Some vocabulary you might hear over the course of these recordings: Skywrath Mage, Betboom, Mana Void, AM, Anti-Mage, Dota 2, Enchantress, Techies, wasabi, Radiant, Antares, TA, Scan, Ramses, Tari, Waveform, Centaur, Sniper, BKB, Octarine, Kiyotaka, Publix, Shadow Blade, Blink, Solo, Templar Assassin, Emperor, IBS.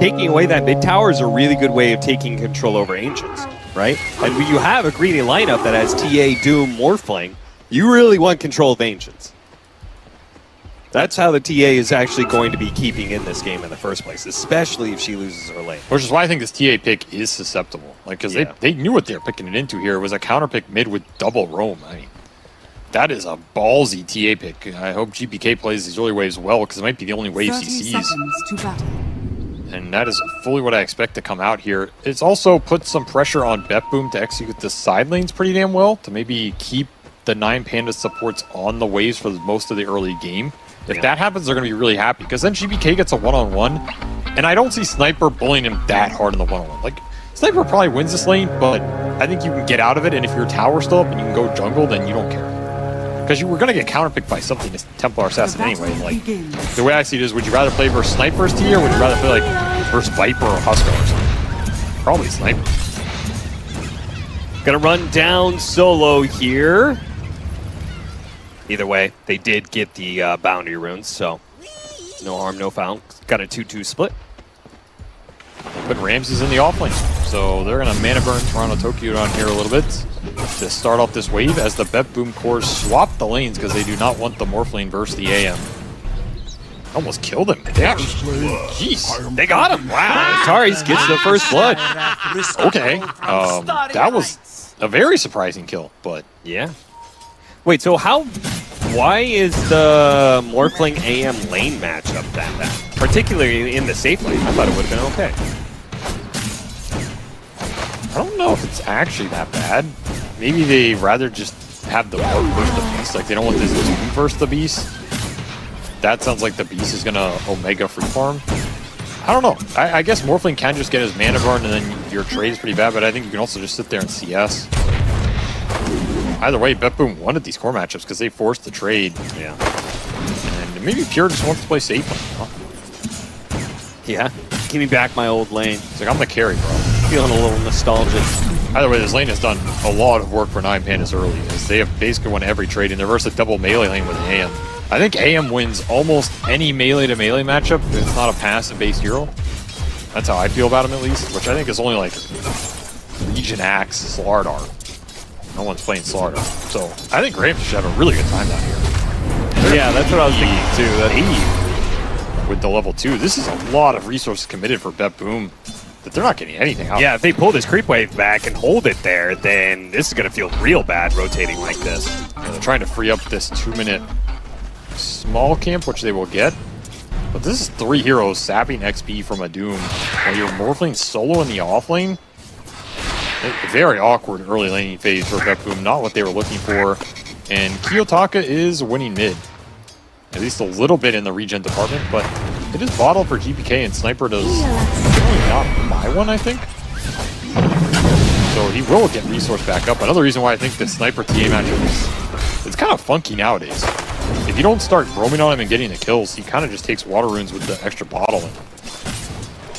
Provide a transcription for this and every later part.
Taking away that mid tower is a really good way of taking control over Ancients, right? And when you have a greedy lineup that has TA, Doom, Morphling, you really want control of Ancients. That's how the TA is actually going to be keeping in this game in the first place, especially if she loses her lane. Which is why I think this TA pick is susceptible. Like, because they knew what they were picking it into here. It was a counter pick mid with double roam. I mean, that is a ballsy TA pick. I hope GPK plays these early waves well, because it might be the only wave she sees. And that is fully what I expect to come out here. It's also put some pressure on Betboom to execute the side lanes pretty damn well, to maybe keep the 9Pandas supports on the waves for most of the early game. If that happens, they're going to be really happy, because then GPK gets a one-on-one, and I don't see Sniper bullying him that hard in the one-on-one. Like, Sniper probably wins this lane, but I think you can get out of it, and if your tower's still up and you can go jungle, then you don't care. Because you were going to get counterpicked by something as Templar Assassin anyway. Like, the way I see it is, would you rather play versus Sniper's tier, or would you rather play, like, versus Viper or Huskar or something? Probably Sniper. Gonna run down solo here. Either way, they did get the boundary runes, so no harm, no foul. Got a 2-2 split. But Ramsey's in the offlane, so they're going to mana burn TORONTOTOKYO down here a little bit to start off this wave as the Betboom cores swap the lanes because they do not want the Morphling versus the AM. Almost killed him. Damn. Jeez, they got him. Wow. Ataris gets the first blood. Okay. That was a very surprising kill, but yeah. Wait, so why is the Morphling AM lane matchup that bad? Particularly in the safe lane, I thought it would have been okay. I don't know if it's actually that bad. Maybe they rather just have the Morph versus the Beast. Like, they don't want this Doom versus the Beast. That sounds like the Beast is going to Omega free farm. I don't know. I guess Morphling can just get his Mana burn and then your trade is pretty bad, but I think you can also just sit there and CS. Either way, Betboom wanted these core matchups because they forced the trade. Yeah. And maybe Pure just wants to play safe. Huh? Yeah. Give me back my old lane. It's like, I'm the carry, bro. Feeling a little nostalgic. Either way, this lane has done a lot of work for 9Pandas early. They have basically won every trade, and they're versus a double melee lane with an AM. I think AM wins almost any melee-to-melee matchup if it's not a passive-based hero. That's how I feel about him, at least, which I think is only, like, Legion Axe, Slardar. No one's playing Slardar. So I think Ramp should have a really good time down here. Yeah, that's what I was thinking too. That with the level 2, this is a lot of resources committed for Betboom that they're not getting anything out. Yeah, if they pull this creep wave back and hold it there, then this is going to feel real bad rotating like this. Yeah, they're trying to free up this 2-minute small camp, which they will get. But this is 3 heroes sapping XP from a Doom. While you're Morphling solo in the offlane, very awkward early laning phase for Betboom, not what they were looking for. And Kiyotaka is winning mid, at least a little bit in the regen department, but it is bottled for GPK, and Sniper does really not buy one, I think. So he will get resource back up. Another reason why I think the Sniper TA matchup is it's kind of funky nowadays. If you don't start roaming on him and getting the kills, he kind of just takes water runes with the extra bottle. And,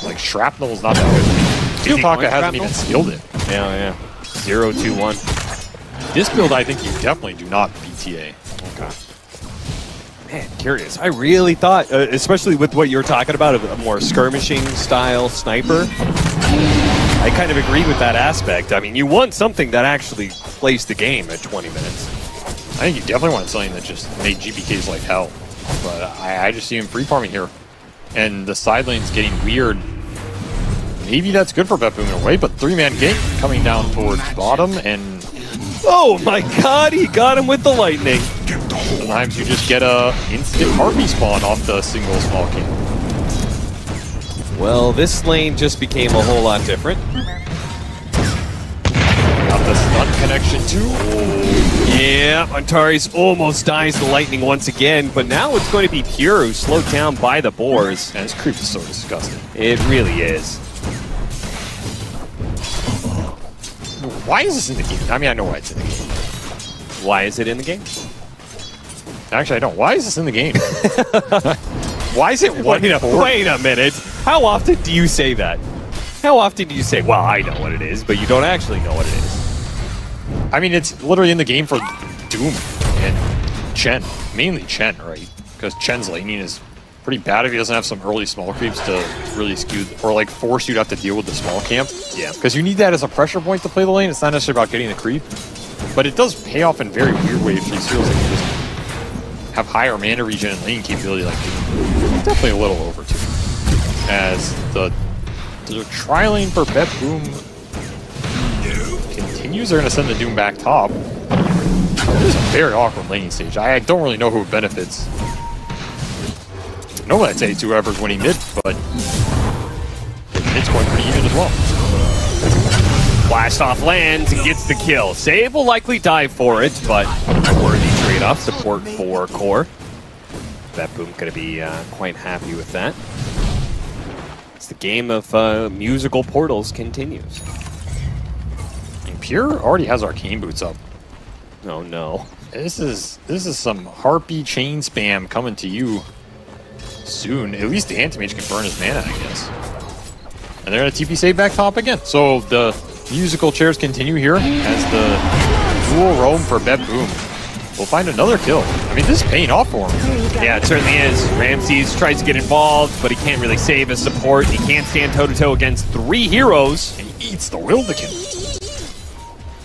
like, Shrapnel is not that good. Kiyotaka hasn't even skilled it. Yeah, yeah. 0-2-1. This build, I think you definitely do not BTA. Okay. Man, curious. I really thought, especially with what you were talking about, a more skirmishing style Sniper, I kind of agreed with that aspect. I mean, you want something that actually plays the game at 20 minutes. I think you definitely want something that just made GPK's life hell. But I just see him free farming here. And the side lane's getting weird. Maybe that's good for Betboom in a way, but 3-man gank coming down towards bottom, and oh my god, he got him with the lightning. Sometimes you just get a instant Harpy spawn off the single small camp. Well, this lane just became a whole lot different. Got the stun connection too. Oh. Yeah, Antares almost dies to lightning once again, but now it's going to be Pure who's slowed down by the boars. And this creep is so disgusting. It really is. Why is this in the game? I mean, I know why it's in the game. Why is it in the game? Actually, I don't. Why is this in the game? Why is it 1-4? Wait a minute. How often do you say that? How often do you say, well, I know what it is, but you don't actually know what it is? I mean, it's literally in the game for Doom and Chen. mainly Chen, right? Because Chen's laning is pretty bad if he doesn't have some early small creeps to really skew, or like force you to have to deal with the small camp. Yeah. Because you need that as a pressure point to play the lane. It's not necessarily about getting the creep, but it does pay off in very weird ways. These feels like you just have higher mana regen and lane capability. Like definitely a little over too. As the trialing for Betboom continues, they're gonna send the Doom back top. This is a very awkward laning stage. I don't really know who it benefits. No, I'd say it's whoever's winning mid, but it's going pretty even as well. Blast off lands and gets the kill. Save will likely die for it, but a worthy trade-off. Support for core. Betboom gonna be quite happy with that. It's the game of musical portals continues. And Pure already has arcane boots up. Oh no. This is some harpy chain spam coming to you soon. At least the anti-mage can burn his mana, I guess. And they're gonna TP save back top again. So the musical chairs continue here as the dual roam for Betboom. We'll find another kill. I mean, this is paying off for him. Yeah, it certainly is. Ramses tries to get involved, but he can't really save his support. He can't stand toe-to-toe against three heroes. And he eats the Wildekin.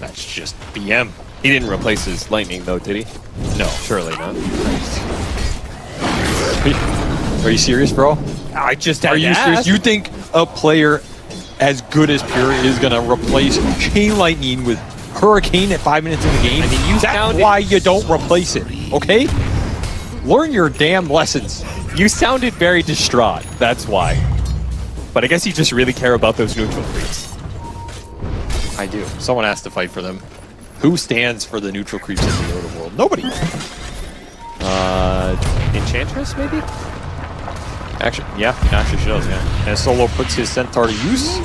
That's just BM. He didn't replace his lightning, though, did he? No, surely not. Are you serious, bro? I just had to ask. Are you serious? You think a player as good as Pure is going to replace Chain Lightning with Hurricane at 5 minutes in the game? I mean, you sound why you don't replace it, okay? Learn your damn lessons. You sounded very distraught, that's why. But I guess you just really care about those neutral creeps. I do. Someone has to fight for them. Who stands for the neutral creeps in the Dota world? Nobody. Enchantress, maybe? Actually, yeah, it actually shows, yeah. And Solo puts his Centaur to use.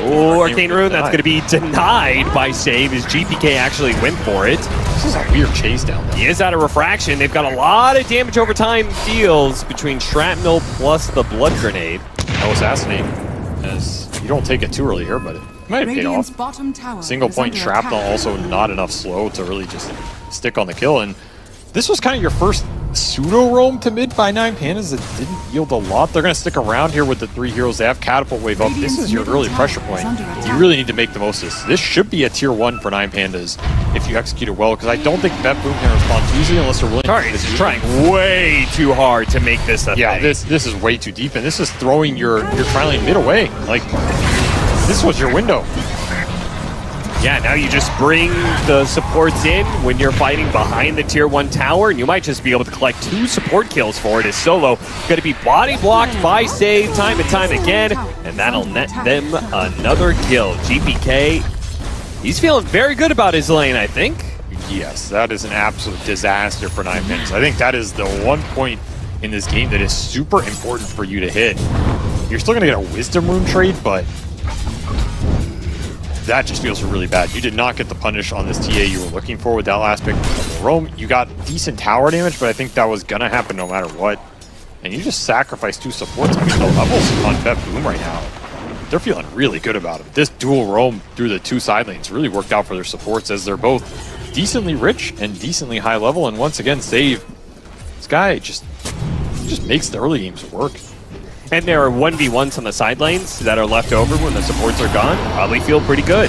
Oh, Arcane Rune, that's going to be denied by save as GPK actually went for it. This is a weird chase down there. He is out of Refraction. They've got a lot of damage over time deals between Shrapnel plus the Blood Grenade. That was fascinating. As you don't take it too early here, but it might have paid off. Single point Shrapnel also not enough slow to really just stick on the kill. And this was kind of your first pseudo roam to mid by 9Pandas that didn't yield a lot. They're going to stick around here with the three heroes. They have Catapult Wave up. This is your early pressure point. You really need to make the most of this. This should be a tier 1 for 9Pandas if you execute it well, because I don't think Betboom can respond too easily unless they're willing to. This is trying way too hard to make this a thing. This is way too deep, and this is throwing your trialing mid away. Like, this was your window. Yeah, now you just bring the supports in when you're fighting behind the tier 1 tower, and you might just be able to collect 2 support kills for it as Solo. Going to be body blocked by save time and time again, and that'll net them another kill. GPK, he's feeling very good about his lane, I think. Yes, that is an absolute disaster for 9Pandas. I think that is the one point in this game that is super important for you to hit. You're still going to get a Wisdom Rune trade, but that just feels really bad. You did not get the punish on this TA you were looking for with that last pick from Rome. You got decent tower damage, but I think that was gonna happen no matter what. And you just sacrificed 2 supports. I mean, the levels on Betboom right now, they're feeling really good about it. This dual roam through the 2 side lanes really worked out for their supports, as they're both decently rich and decently high level. And once again, save. This guy just makes the early games work. And there are 1v1s on the side lanes that are left over when the supports are gone. Probably feel pretty good,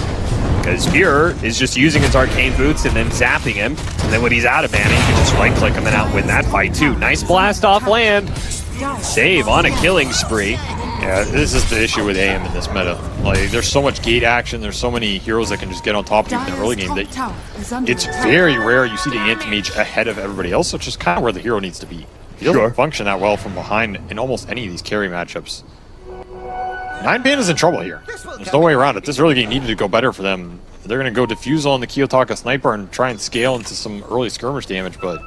because Pure is just using his Arcane Boots and then zapping him. And then when he's out of mana, you can just right-click him and outwin that fight too. Nice blast off land. Save on a killing spree. Yeah, this is the issue with AM in this meta. Like, there's so much gate action, there's so many heroes that can just get on top of you in the early game that it's very rare you see the anti-mage ahead of everybody else, which is kind of where the hero needs to be. He doesn't function that well from behind in almost any of these carry matchups. 9Pandas is in trouble here. There's no way around it. This early game needed to go better for them. They're going to go Diffusal on the Kiyotaka Sniper and try and scale into some early skirmish damage, but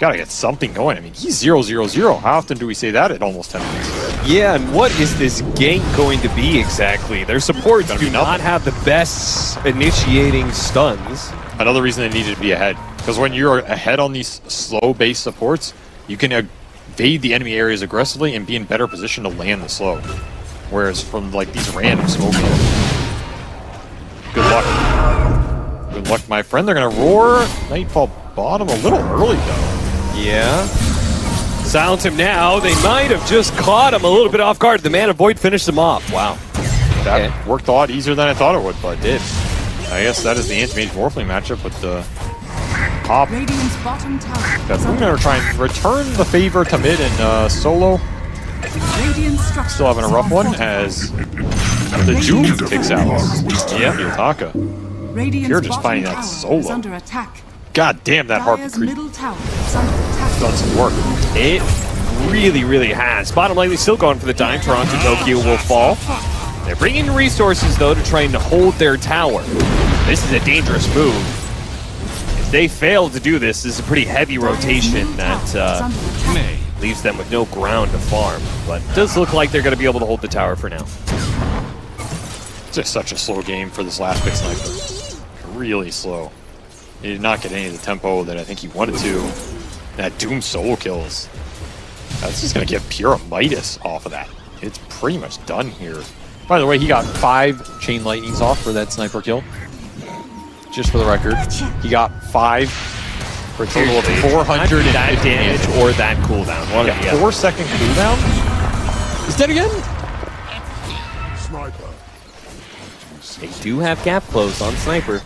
got to get something going. I mean, he's 0-0-0. How often do we say that at almost 10 minutes? Yeah, and what is this gank going to be exactly? Their supports do not have the best initiating stuns. Another reason they needed to be ahead, because when you're ahead on these slow base supports, you can evade the enemy areas aggressively and be in better position to land the slow. Whereas from like these random smoke kills, good luck. Good luck, my friend. They're gonna roar Nightfall bottom a little early though. Yeah. Silence him now. They might have just caught him a little bit off guard. The Mana Void finished him off. Wow. That worked a lot easier than I thought it would, but it did. I guess that is the Ant-Mage Morphling matchup with the pop. That's we're going to try and return the favor to mid and solo. Still having a rough one as the Doom kicks out. Yeah, Kiyotaka. You're just finding that solo. God damn, that Harpy Creep has done some work. It really, really has. Bottom lately still going for the dime. TORONTOTOKYO will fall. They're bringing resources, though, to try and hold their tower. This is a dangerous move. If they fail to do this, this is a pretty heavy rotation that leaves them with no ground to farm. But it does look like they're going to be able to hold the tower for now. Just such a slow game for this last pick Sniper. Really slow. He did not get any of the tempo that I think he wanted to. That Doom solo kills. That's just going to get pure Midas off of that. It's pretty much done here. By the way, he got 5 Chain Lightnings off for that Sniper kill. Just for the record, he got 5 for a total of 400 damage or that cooldown. One of the 4-second cooldown? He's dead again? Sniper. They do have gap close on Sniper.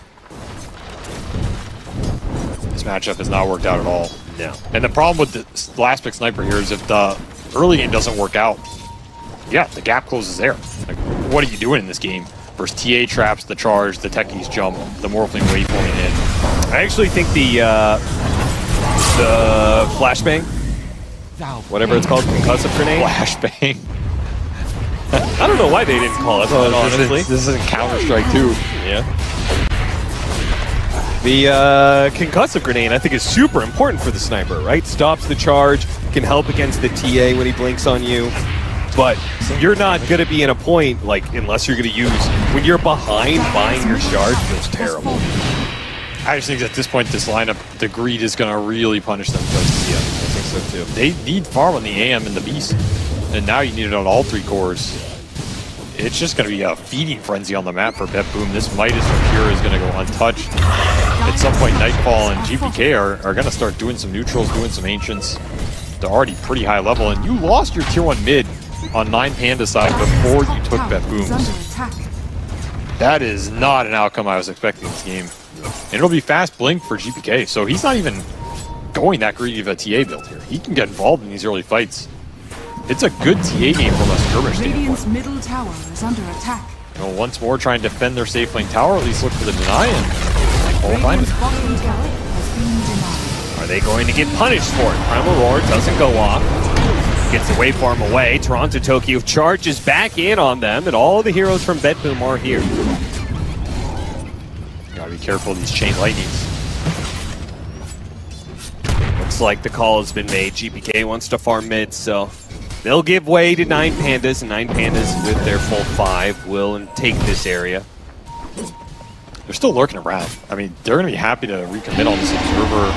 This matchup has not worked out at all. No. And the problem with the last pick Sniper here is if the early game doesn't work out, yeah, the gap closes there. Like, what are you doing in this game? Versus TA traps, the charge, the Techies jump, the Morphling waveforming in. I actually think the flashbang, whatever it's called, Concussive grenade. Flashbang. I don't know why they didn't call it that, honestly. This isn't Counter-Strike 2. Yeah. The Concussive grenade, I think, is super important for the Sniper, right? Stops the charge, can help against the TA when he blinks on you. But you're not going to be in a point, like, unless you're going to use... When you're behind, buying your Shard feels terrible. I just think at this point, this lineup, the greed is going to really punish them. Because, yeah, I think so, too. They need farm on the AM and the Beast. And now you need it on all 3 cores. It's just going to be a feeding frenzy on the map for Betboom. This Midas from Pure is going to go untouched. At some point, Nightfall and GPK are going to start doing some neutrals, doing some Ancients. They're already pretty high level. And you lost your Tier 1 mid on 9Pandas side before you took Betboom. That is not an outcome I was expecting in this game. And it'll be fast Blink for GPK, so he's not even going that greedy of a TA build here. He can get involved in these early fights. It's a good TA game from a skirmish standpoint. You know, once more try and defend their safe lane tower, at least look for the deny and find it. Are they going to get punished for it? Primal Roar doesn't go off. Gets the waveform away. TORONTOTOKYO charges back in on them, and all the heroes from Betboom are here. Gotta be careful of these Chain Lightnings. Looks like the call has been made. GPK wants to farm mid, so they'll give way to 9Pandas, and 9Pandas with their full 5 will take this area. They're still lurking around. I mean, they're gonna be happy to recommit on this Observer.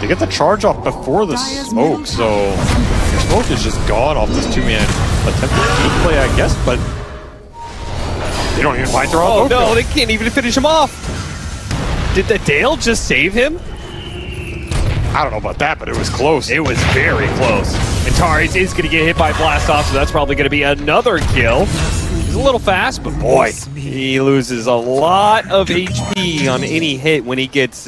They get the charge off before the smoke, so the smoke is just gone off this 2-man attempted gameplay, I guess, but they don't even find their own. Oh no, they can't even finish him off! Did the Dale just save him? I don't know about that, but it was close. It was very close. And Antares is going to get hit by Blast Off, so that's probably going to be another kill. He's a little fast, but boy, he loses a lot of HP on any hit when he gets...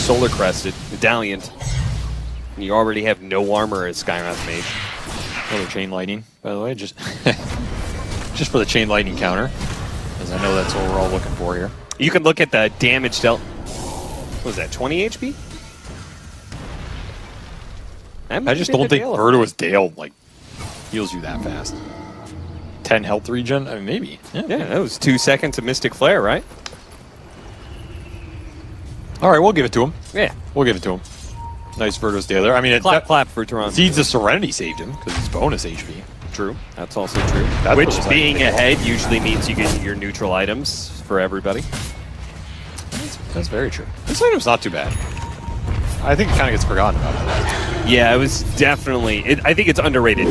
Solar Crested, Medallion, and you already have no armor as Skywrath Mage. Another Chain Lightning, by the way, just just for the Chain Lightning counter, because I know that's what we're all looking for here. You can look at the damage dealt. What was that, 20 HP? I just don't think Verduin's Dale like heals you that fast. 10 health regen? I mean, maybe. Yeah, that was 2 seconds of Mystic Flare, right? All right, we'll give it to him. Yeah. We'll give it to him. Nice Virtus Dale there. I mean, clap for Toronto. Seeds of Serenity saved him because it's bonus HP. True. That's also true. That's which being ahead usually means you get your neutral items for everybody. That's very true. This item's not too bad. I think it kind of gets forgotten about that. Yeah, it was definitely... I think it's underrated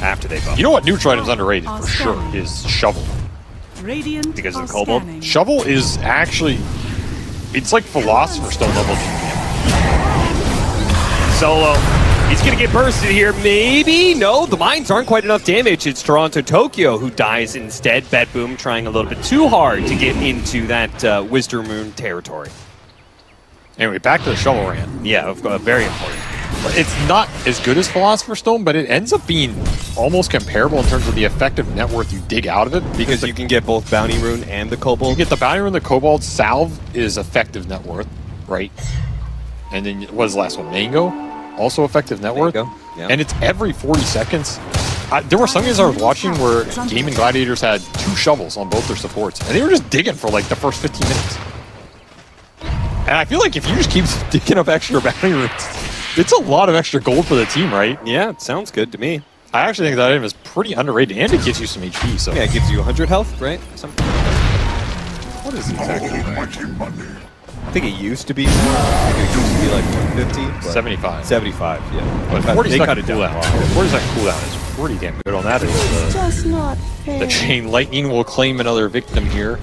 after they buff. You know what neutral item's underrated for sure is Shovel. Radiant because of Cobalt. Shovel is actually... It's like Philosopher's Stone level GPM. solo. He's gonna get bursted here, maybe? No, the mines aren't quite enough damage. It's TORONTOTOKYO who dies instead. Betboom trying a little bit too hard to get into that Wisdom Moon territory. Anyway, back to the Shovel Rant. Yeah, very important. It's not as good as Philosopher's Stone, but it ends up being almost comparable in terms of the effective net worth you dig out of it. Because you can get both Bounty Rune and the Cobalt. You get the Bounty Rune, the Cobalt. Salve is effective net worth, right? And then what is the last one? Mango, also effective net worth. Yeah. And it's every 40 seconds. There were some games I was watching where Game and Gladiators had 2 shovels on both their supports, and they were just digging for like the first 15 minutes. And I feel like if you just keep digging up extra Bounty Runes, it's a lot of extra gold for the team, right? Yeah, it sounds good to me. I actually think that item is pretty underrated, and it gives you some HP, so... Yeah, it gives you 100 health, right? Something like that. What is it exactly? I think it used to be more. I think it used to be like 150. 75. 75, yeah. But 40 second cut it down. 40-second cooldown is pretty damn good on that. It's just not fair. The Chain Lightning will claim another victim here.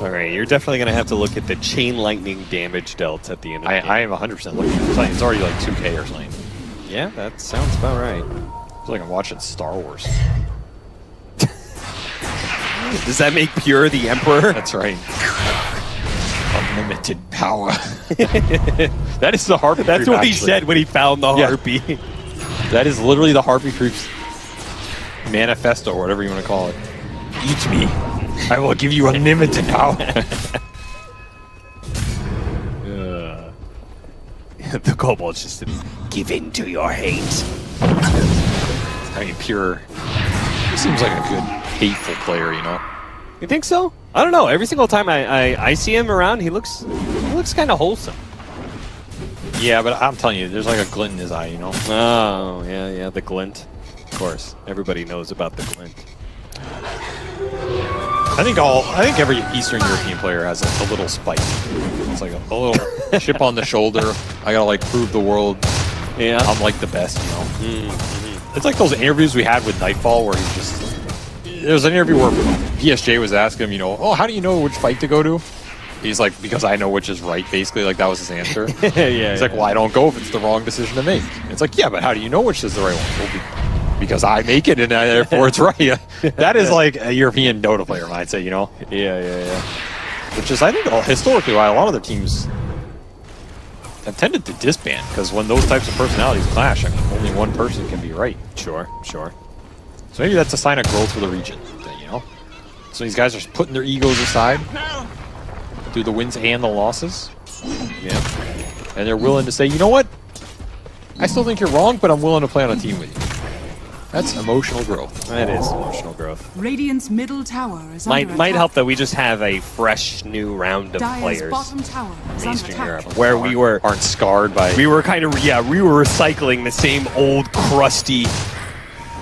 All right, you're definitely going to have to look at the Chain Lightning damage dealt at the end of the game. I am 100% looking at it. It's already like 2K or something. Yeah, that sounds about right. I feel like I'm watching Star Wars. Does that make Pure the Emperor? That's right. Unlimited power. That is the Harpy That's creep, what he actually. Said when he found the Harpy. Yeah. That is literally the Harpy Creep's manifesto, or whatever you want to call it. Eat me. I will give you unlimited power. The Cobalt just give in to your hate. I mean, Pure. He seems like a good, hateful player, you know? You think so? I don't know. Every single time I see him around, he looks kind of wholesome. Yeah, but I'm telling you, there's like a glint in his eye, you know? Oh, yeah, the glint. Of course. Everybody knows about the glint. I think every Eastern European player has a little spike. It's like a little chip on the shoulder. I gotta like prove the world. Yeah, I'm like the best, you know. Mm-hmm. It's like those interviews we had with Nightfall, where he just there was an interview where PSJ was asking him, you know, oh, how do you know which fight to go to? He's like, because I know which is right, basically. Like that was his answer. He's like, well, I don't go if it's the wrong decision to make. And it's like, yeah, but how do you know which is the right one? Because I make it, and therefore it's right. That is like a European Dota player mindset, you know? Yeah. Which is, I think, historically why a lot of the teams have tended to disband, because when those types of personalities clash, I mean, only one person can be right. Sure. So maybe that's a sign of growth for the region, you know? So these guys are putting their egos aside through the wins and the losses. Yeah. And they're willing to say, you know what? I still think you're wrong, but I'm willing to play on a team with you. That's emotional growth. That is emotional growth. Radiant's middle tower is might help that we just have a fresh new round of players in Eastern Europe, where we aren't scarred by. We were kind of we were recycling the same old crusty,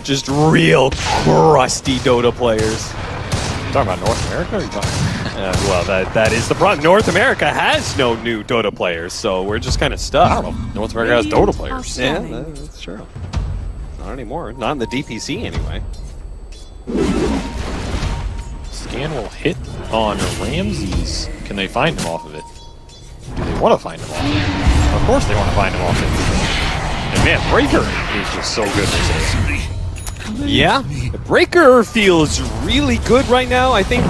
just real crusty Dota players. You're talking about North America? Or you talking? Well, that is the problem. North America has no new Dota players, so we're just kind of stuck. I don't know. North America has Dota players. Yeah, that's true. Not anymore. Not in the DPC, anyway. Scan will hit on Ramses. Can they find him off of it? Do they want to find him off of it? Of course they want to find him off of it. And man, Breaker is just so good this day. Yeah, Breaker feels really good right now, I think,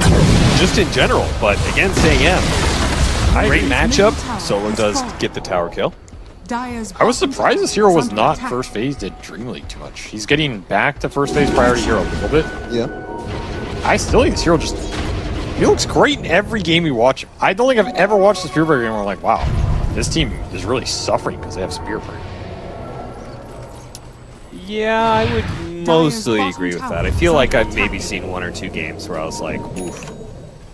just in general. But against AM, great matchup. Solo does get the tower kill. I was surprised this hero was not first phased at Dream League too much. He's getting back to first phase priority hero a little bit. Yeah. I still think this hero just... He looks great in every game we watch him. I don't think I've ever watched the Spearbreaker game where I'm like, wow, this team is really suffering because they have Spearbreaker. Yeah, I would mostly agree with that. I feel like I've maybe seen 1 or 2 games where I was like, oof,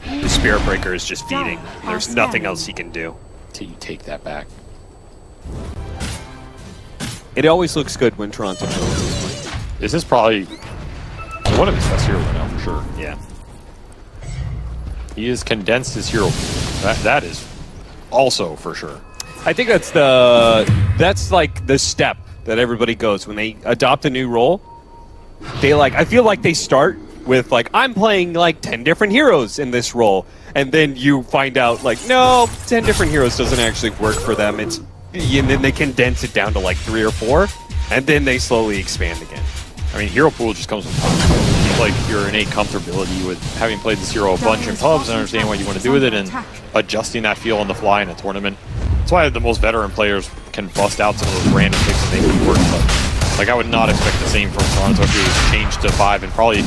the Spearbreaker is just feeding. There's nothing else he can do. Till you take that back. It always looks good when Toronto plays. This is probably one of his best heroes right now, for sure. Yeah. He has condensed his hero pool. That is also for sure. I think that's like the step that everybody goes when they adopt a new role. They like, I feel like they start with like, I'm playing like 10 different heroes in this role. And then you find out like, no, 10 different heroes doesn't actually work for them. It's and then they condense it down to like 3 or 4, and then they slowly expand again. I mean, hero pool just comes with like your innate comfortability with having played this hero a bunch in pubs and understanding what you want to do with it and adjusting that feel on the fly in a tournament. That's why the most veteran players can bust out some of those random picks that they can work with. Like, I would not expect the same from TORONTOTOKYO, who's changed to 5 and probably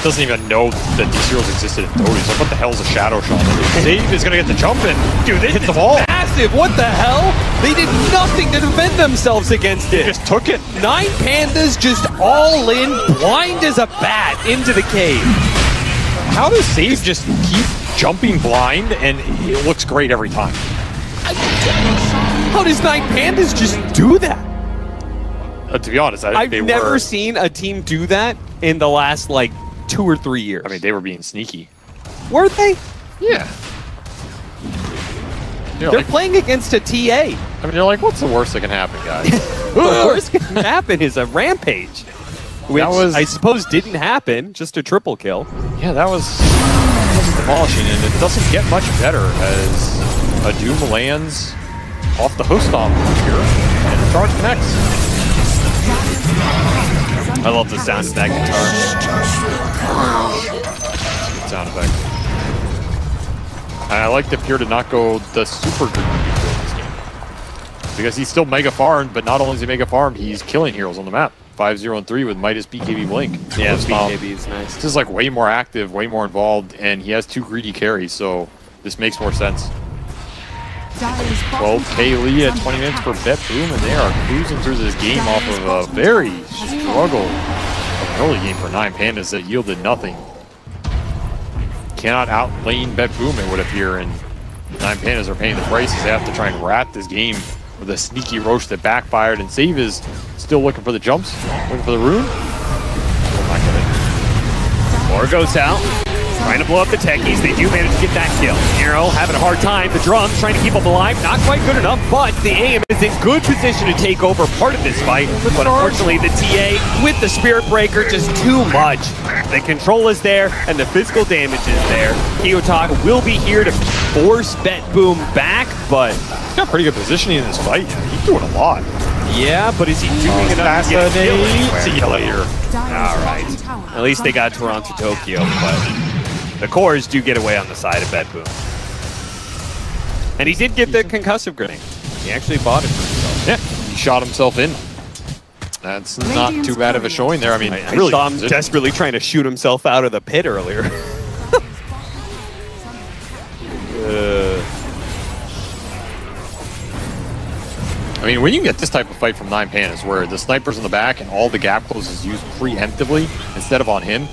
doesn't even know that these heroes existed in Dota. He's like, what the hell is a shadow shot? Dave is gonna get the jump and dude, they hit the ball. Massive, what the hell? They did nothing to defend themselves against it. They just took it. 9Pandas just all in, blind as a bat, into the cave. How does Save just keep jumping blind and it looks great every time? How does 9Pandas just do that? To be honest, I've never seen a team do that in the last like 2 or 3 years. I mean, they were being sneaky. Were they? Yeah. They're like, playing against a TA. I mean, they're like, what's the worst that can happen, guys? The worst that can happen is a rampage, which I suppose didn't happen, just a triple kill. Yeah, that was demolishing, and it doesn't get much better as a Doom lands off the host stomp here, and the charge connects. I love the sound of that guitar. Good sound effect. I like that Pure did not go the super good in this game. Because he's still mega farmed, but not only is he mega farmed, he's killing heroes on the map. 5-0 and 3 with Midas, BKB, Blink. Yeah, BKB is nice. This is like way more active, way more involved, and he has 2 greedy carries, so this makes more sense. 12K lead at 20 minutes for Betboom, and they are cruising through this game off of a very struggle of an early game for 9Pandas that yielded nothing. Cannot outlane Betboom, it would appear, and 9Pandas are paying the price as they have to try and wrap this game with a sneaky roach that backfired, and Save is still looking for the jumps, looking for the rune. Or goes out. Trying to blow up the Techies, they do manage to get that kill. Nero having a hard time, the drums trying to keep up alive, not quite good enough, but the AM is in good position to take over part of this fight, but unfortunately the TA with the Spirit Breaker, just too much. The control is there, and the physical damage is there. Kiyotaka will be here to force Betboom back, but he's got pretty good positioning in this fight. He's doing a lot. Yeah, but is he doing enough to get a kill anywhere? See you later. All right. At least they got TORONTOTOKYO, but the cores do get away on the side of Betboom. And he did get the concussive grenade. He actually bought it for himself. Yeah, he shot himself in. That's not too bad of a showing there. I mean, I really saw him desperately trying to shoot himself out of the pit earlier. I mean, when you get this type of fight from 9Pandas, where the sniper's in the back and all the gap close is used preemptively instead of on him,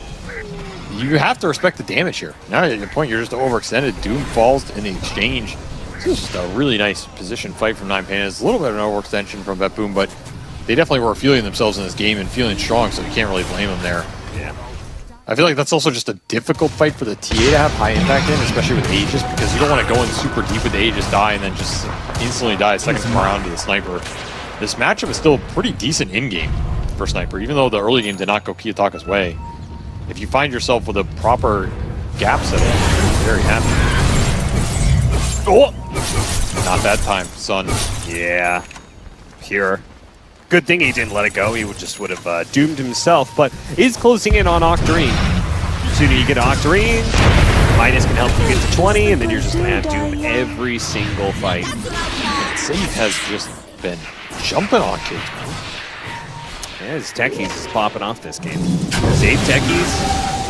you have to respect the damage here. Now at your point, you're just overextended. Doom falls in the exchange. This is just a really nice position fight from 9Pandas. A little bit of an overextension from Betboom, but they definitely were feeling themselves in this game and feeling strong, so you can't really blame them there. Yeah. I feel like that's also just a difficult fight for the TA to have high impact in, especially with Aegis, because you don't want to go in super deep with the Aegis die and then just instantly die second round to the Sniper. This matchup is still pretty decent in-game for Sniper, even though the early game did not go Kiyotaka's way. If you find yourself with a proper gap setting, you're very happy. Oh! Not that time, son. Yeah. Pure. Good thing he didn't let it go. He just would have doomed himself, but is closing in on Octarine. Sooner you get Octarine, Midas can help you get to 20, and then you're just going to have Doom every single fight. Save has just been jumping on kids, man. Yeah, his Techies is popping off this game. Save Techies,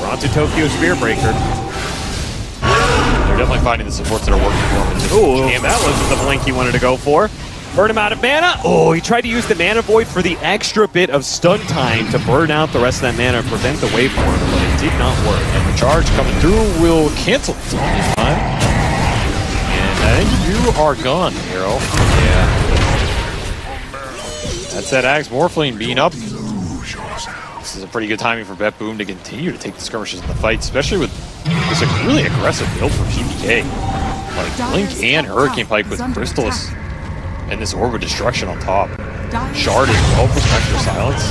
TORONTOTOKYO Spear Breaker. They're definitely finding the supports that are working for him. Ooh, damn, that wasn't the blink he wanted to go for. Burn him out of mana. Oh, he tried to use the Mana Void for the extra bit of stun time to burn out the rest of that mana and prevent the waveform, but it did not work. And the charge coming through will cancel this time. And I think you are gone, Hero. Yeah. That's that Axe Morphling being up. This is a pretty good timing for Betboom to continue to take the skirmishes in the fight, especially with this like, really aggressive build from GPK. Like Blink and Hurricane Pike with Crystallis and this Orb of Destruction on top. Shard is well protected with Silence.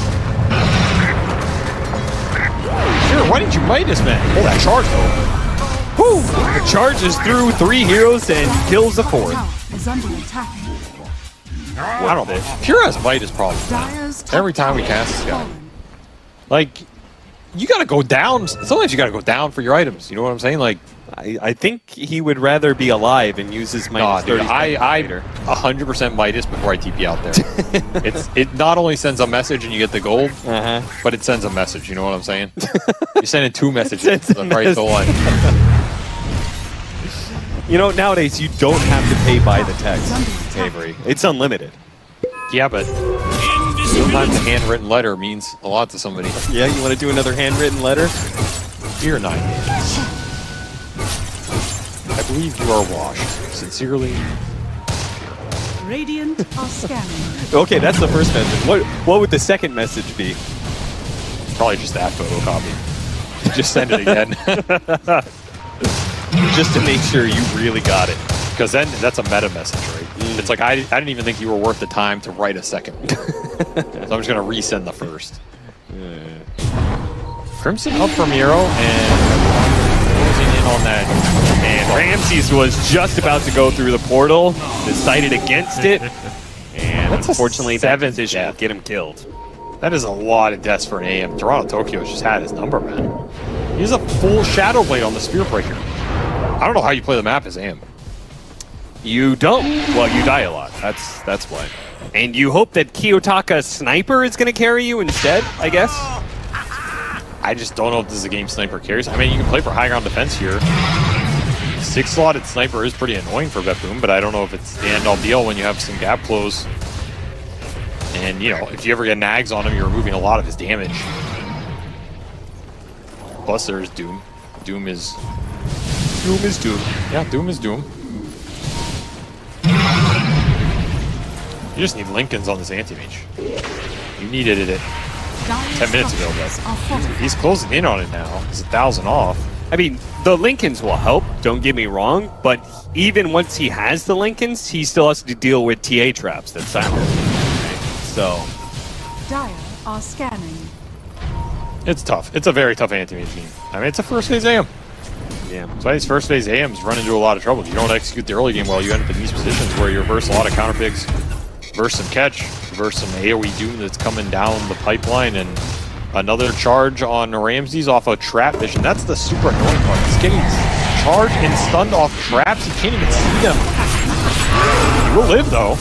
Sure, why didn't you Midas, man? Oh, that Shard though. Whew! The charge is through 3 heroes and kills a 4th. I don't know. Kira's Might is probably every time we cast this guy. Like, you gotta go down. Sometimes you gotta go down for your items. You know what I'm saying? Like, I think he would rather be alive and use his Midas. Nah, dude, I 100% Midas before I TP out there. It not only sends a message and you get the gold, but it sends a message. You know what I'm saying? You're sending two messages for the price of one. You know, nowadays you don't have to pay by the text, Avery. It's unlimited. Yeah, but sometimes a handwritten letter means a lot to somebody. Yeah, you want to do another handwritten letter? Dear 9, I believe you are washed. Sincerely. Radiant are scanning. Okay, that's the first message. What would the second message be? Probably just that photocopy. Just send it again. Just to make sure you really got it. Because then that's a meta message, right? Mm. It's like, I didn't even think you were worth the time to write a second one. So I'm just going to resend the first. Yeah. Crimson up from Miro and closing in on that. And Ramses was just about to go through the portal, decided against it. And that's unfortunately, that decision will get him killed. That is a lot of deaths for an AM. TORONTOTOKYO just had his number, man. He has a full Shadow Blade on the Spear Breaker. I don't know how you play the map as AM. You don't. Well, you die a lot. That's why. And you hope that Kiyotaka's Sniper is going to carry you instead, I guess? I just don't know if this is a game Sniper carries. I mean, you can play for high ground defense here. 6-slotted Sniper is pretty annoying for Betboom, but I don't know if it's the end-all deal when you have some gap close. And, you know, if you ever get nags on him, you're removing a lot of his damage. Plus, there's Doom. Doom is Doom. Yeah, Doom is Doom. You just need Lincolns on this anti-mage. You needed it 10 minutes ago, guys. He's closing in on it now. He's 1,000 off. I mean, the Lincolns will help, don't get me wrong, but even once he has the Lincolns, he still has to deal with TA traps that silence him. So... Dire are scanning. It's tough. It's a very tough anti-mage game. I mean, it's a first phase AM. Yeah. So these first phase AMs run into a lot of trouble. You don't execute the early game well, you end up in these positions where you reverse a lot of counter picks, reverse some catch, reverse some AoE Doom that's coming down the pipeline, and another charge on Ramses off a trap vision. That's the super annoying part. He's getting charged and stunned off traps. You can't even see them. He will live, though.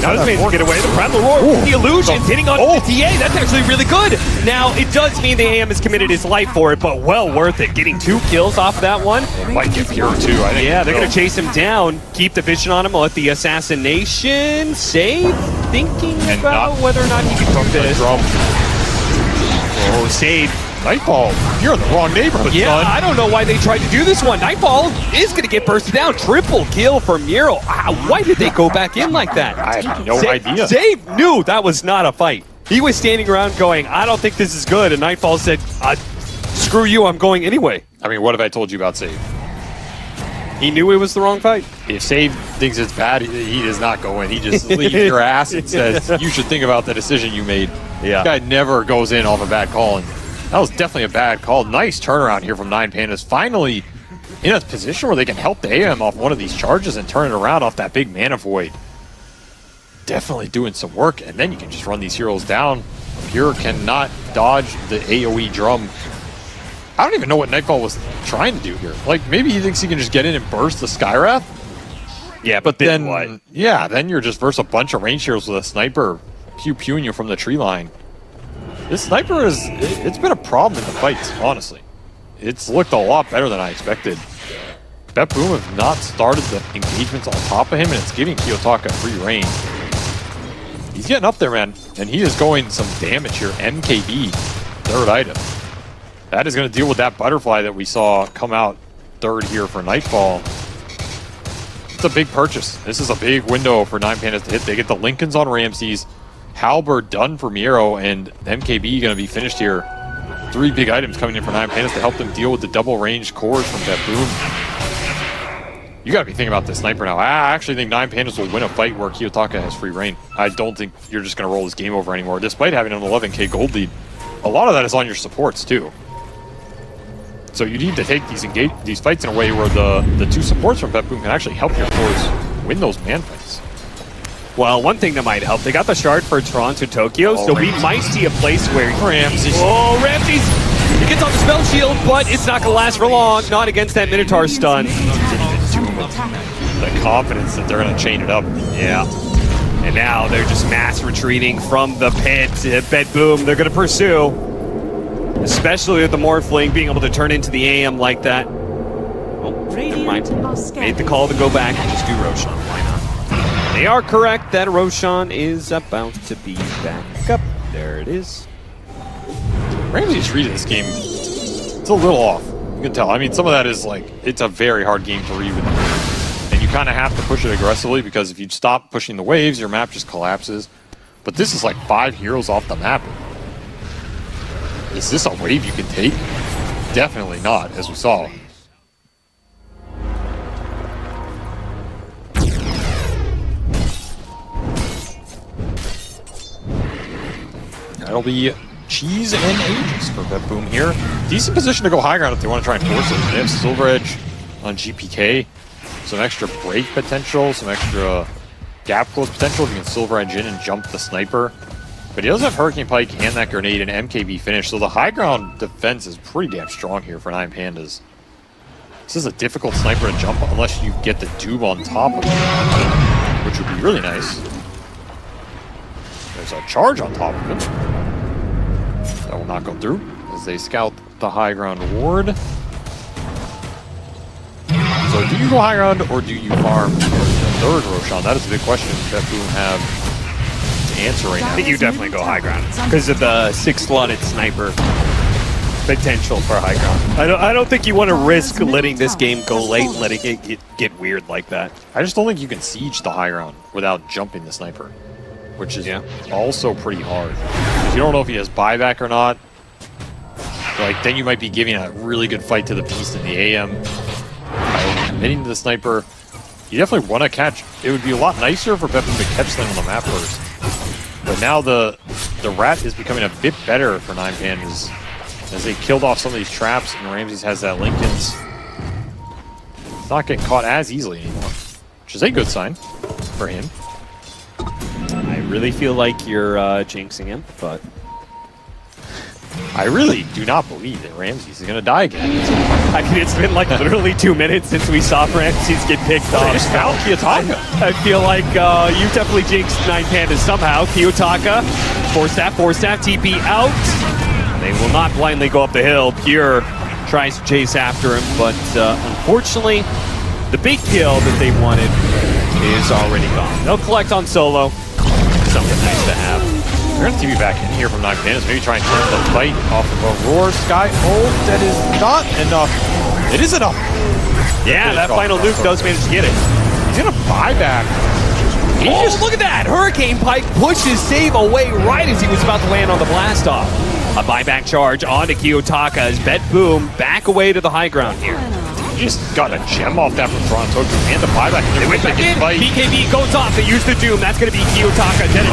Now this means get away the Primal Roar. Ooh, the illusion hitting on the TA. That's actually really good. Now, it does mean the AM has committed his life for it, but well worth it. Getting 2 kills off that one. It might get pure, too. I think they're going to chase him down, keep the vision on him, let the assassination save. Thinking and about whether or not he can do this. Oh, save. Nightfall, you're in the wrong neighborhood, son. I don't know why they tried to do this one. Nightfall is going to get bursted down. Triple kill for Miro. Why did they go back in like that? I have no idea. Save knew that was not a fight. He was standing around going, I don't think this is good. And Nightfall said, screw you, I'm going anyway. I mean, what have I told you about Save? He knew it was the wrong fight. If Save thinks it's bad, he does not go in. He just leaves your ass and says, you should think about the decision you made. Yeah. This guy never goes in off a bad call. And that was definitely a bad call. Nice turnaround here from 9Pandas. Finally in a position where they can help the AM off one of these charges and turn it around off that big Mana Void. Definitely doing some work, and then you can just run these heroes down. Pure cannot dodge the AoE drum. I don't even know what Nightfall was trying to do here. Like, maybe he thinks he can just get in and burst the Skywrath? Yeah, but then what? Yeah, then you're just versus a bunch of range heroes with a Sniper pew-pewing you from the tree line. This Sniper is, it's been a problem in the fights, honestly. It's looked a lot better than I expected. Betboom have not started the engagements on top of him, and it's giving Kiyotaka free reign. He's getting up there, man, and he is going some damage here. MKB, third item. That is going to deal with that butterfly that we saw come out third here for Nightfall. It's a big purchase. This is a big window for 9Pandas to hit. They get the Lincolns on Ramses. Halberd done for Miro, and MKB going to be finished here. 3 big items coming in for 9Pandas to help them deal with the double range cores from Betboom. You got to be thinking about the Sniper now. I actually think 9Pandas will win a fight where Kiyotaka has free reign. I don't think you're just going to roll this game over anymore, despite having an 11k gold lead. A lot of that is on your supports, too. So you need to take these fights in a way where the 2 supports from Betboom can actually help your cores win those man fights. Well, one thing that might help, they got the shard for TORONTOTOKYO, so we might see a place where... Ramses. Oh, Ramses! He gets off the spell shield, but it's not going to last for long. Not against that Minotaur stun. The confidence that they're going to chain it up. Yeah. And now they're just mass retreating from the pit. Betboom, they're going to pursue. Especially with the Morphling being able to turn into the AM like that. Well, never mind. Made the call to go back and just do Roshan. Why not? They are correct that Roshan is about to be back up. There it is. Ramsey's reading this game, it's a little off. You can tell. I mean, some of that is like, it's a very hard game to read with them. And you kind of have to push it aggressively because if you stop pushing the waves, your map just collapses. But this is like 5 heroes off the map. Is this a wave you can take? Definitely not, as we saw. That'll be cheese and ages for Betboom here. Decent position to go high ground if they want to try and force it. They have Silver Edge on GPK. Some extra break potential, some extra gap close potential if you can Silver Edge in and jump the Sniper. But he does have Hurricane Pike and that grenade and MKB finish, so the high ground defense is pretty damn strong here for 9Pandas. This is a difficult Sniper to jump unless you get the Doom on top of it, which would be really nice. There's a charge on top of it. That will not go through as they scout the high ground ward. So do you go high ground or do you farm for the third Roshan? That is a big question Betboom have to answer right now. I think you definitely go high ground because of the 6-slotted Sniper potential for high ground. I don't think you want to risk letting this game go late and letting it get weird like that. I just don't think you can siege the high ground without jumping the Sniper, which is also pretty hard. You don't know if he has buyback or not. Like, then you might be giving a really good fight to the beast in the AM by committing to the Sniper. You definitely want to catch. It would be a lot nicer for Betboom to catch them on the map first. But now the rat is becoming a bit better for 9Pandas as they killed off some of these traps, and Ramses has that Lincoln's. It's not getting caught as easily anymore, which is a good sign for him. I really feel like you're jinxing him, but I really do not believe that Ramses is gonna die again. I mean, it's been like literally 2 minutes since we saw Ramses get picked off. It's foul Kiyotaka. I feel like you definitely jinxed 9Pandas somehow. Kiyotaka, force that TP out. They will not blindly go up the hill. Pure tries to chase after him, but unfortunately, the big kill that they wanted is already gone. They'll collect on solo. Something nice to have. We're going to TV back in here from 9Pandas. Maybe try and turn the fight off of a Roar Sky. Oh, that is not enough. It is enough. Yeah, that final nuke does manage to get it. He's going to buy back. Oh, look at that. Hurricane Pike pushes save away right as he was about to land on the blast off. A buyback charge onto Kiyotaka as Betboom back away to the high ground here. He just got a gem off that from TORONTOTOKYO and the buyback. They went back in. BKB goes off. They use the Doom. That's going to be Kiyotaka. Then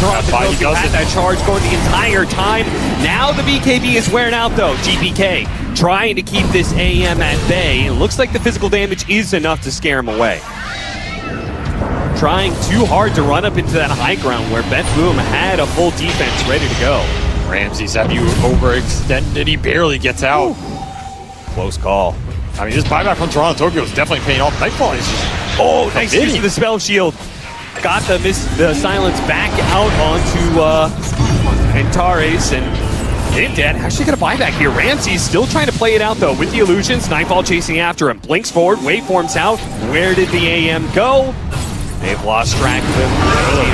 TORONTOTOKYO had that charge going the entire time. Now the BKB is wearing out, though. GPK trying to keep this AM at bay. It looks like the physical damage is enough to scare him away. Trying too hard to run up into that high ground where Betboom had a full defense ready to go. Ramses, have you overextended? He barely gets out. Ooh. Close call. I mean, this buyback from TORONTOTOKYO is definitely paying off. Nightfall is just... Oh, nice use of the spell shield. Got the silence back out onto Antares, and Dead actually got a buyback here. Ramsey's still trying to play it out, though, with the illusions. Nightfall chasing after him. Blinks forward, waveforms out. Where did the AM go? They've lost track of him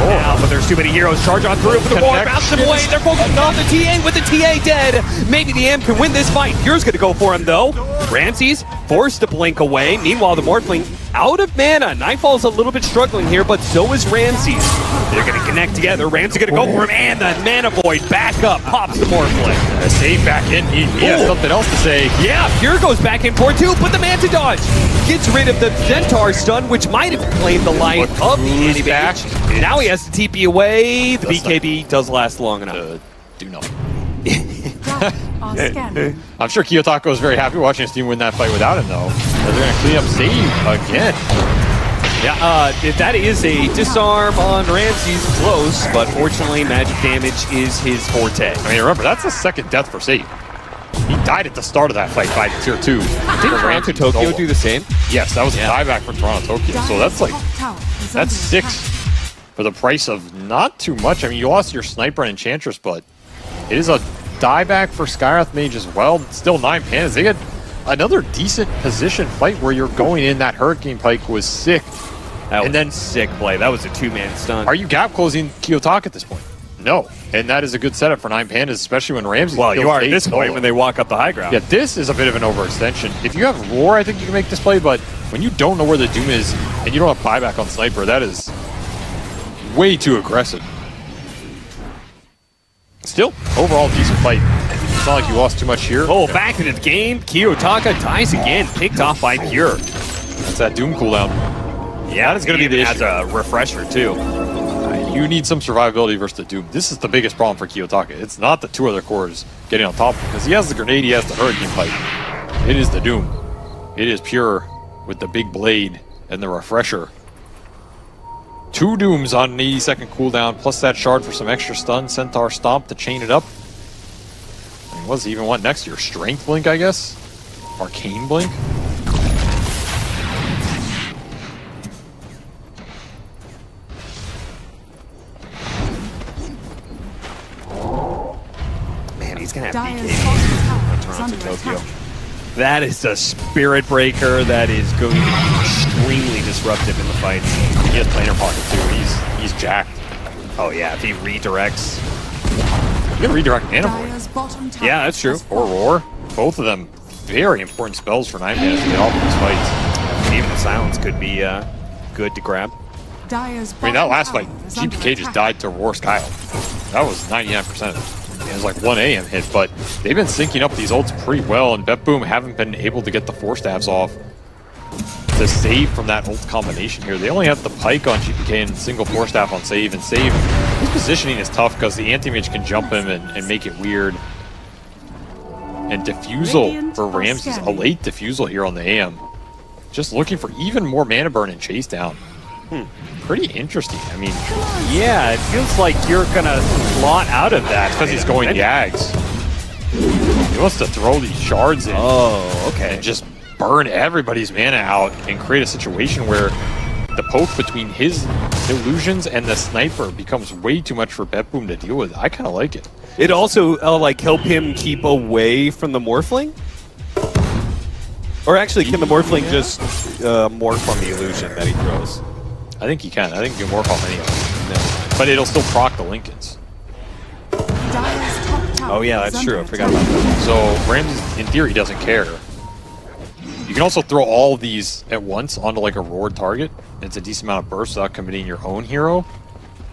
now, but there's too many heroes. Charge on through for the war, bounce them away. They're focused on the TA with the TA dead. Maybe the AM can win this fight. Pure's going to go for him, though. Ramses forced to blink away. Meanwhile, the Morphling out of mana. Nightfall's a little bit struggling here, but so is Ramses. They're going to connect together. Ramses going to go for him, and the Mana Void back up. Pops the Morphling. Save back in. He has something else to say. Yeah, Pure goes back in for two, but the Manta dodge gets rid of the Centaur stun, which might have claimed the life of the enemy. Now he has to TP away. The BKB does last long enough. Do nothing. I'm sure Kiyotaka is very happy watching his team win that fight without him, though. They're going to clean up save again. Yeah, that is a disarm on Ramsey's close, but fortunately magic damage is his forte. I mean, remember, that's the second death for Satan. He died at the start of that fight by Tier 2. Did TORONTOTOKYO do the same? Yes, that was a buyback for TORONTOTOKYO. So that's like, that's 6 for the price of not too much. I mean, you lost your Sniper and Enchantress, but it is a dieback for Skywrath Mage as well. Still 9Pandas. They get another decent position fight where you're going in. That Hurricane Pike was sick. That and was then sick play. That was a two-man stun. Are you gap closing Kiyotaka at this point? No, and that is a good setup for 9Pandas, especially when Ramsey. Well, you are at this point when they walk up the high ground. Yeah, this is a bit of an overextension. If you have Roar, I think you can make this play, but when you don't know where the Doom is and you don't have buyback on Sniper, that is way too aggressive. Still, overall decent fight. It's not like you lost too much here. Oh, back into the game. Kiyotaka dies again, picked off by Pure. That's that Doom cooldown. Yeah, that's going to be the issue. As a refresher, too. You need some survivability versus the Doom. This is the biggest problem for Kiyotaka. It's not the two other cores getting on top of him, because he has the grenade, he has the Hurricane Pike. It is the Doom. It is Pure with the big blade and the refresher. Two Dooms on an 80-second cooldown, plus that Shard for some extra stun. Centaur Stomp to chain it up. I mean, what does he even want next? Your Strength Blink, I guess? Arcane Blink? Gonna have BKB. That is a Spirit Breaker that is going to be extremely disruptive in the fights. He has Planar Pocket too. He's jacked. Oh yeah, if he redirects, you can redirect Mana Void. Yeah, that's true. Or Roar. Both of them very important spells for 9Pandas to get off these fights. Even the silence could be good to grab. I mean, that last fight, GPK just died to Roar Skyle. That was 99%. It was like 1 AM hit, but they've been syncing up these ults pretty well, and Betboom haven't been able to get the four stabs off to save from that ult combination here. They only have the Pike on GPK and single four staff on save, and save, his positioning is tough because the anti-mage can jump him and make it weird. And defusal for Ramses, a late defusal here on the AM. Just looking for even more mana burn and chase down. Pretty interesting. I mean, yeah, it feels like you're gonna slot out of that because he's going the Axe. He wants to throw these shards in. Oh, okay. And just burn everybody's mana out and create a situation where the poke between his illusions and the Sniper becomes way too much for Betboom to deal with. I kind of like it. It also like help him keep away from the Morphling. Or actually, can the Morphling just morph on the illusion that he throws? I think he can. I think he can work on many of them. No. But it'll still proc the Lincolns. Oh yeah, that's true. I forgot about that. So Ramsey, in theory, doesn't care. You can also throw all of these at once onto like a roared target. It's a decent amount of burst without committing your own hero.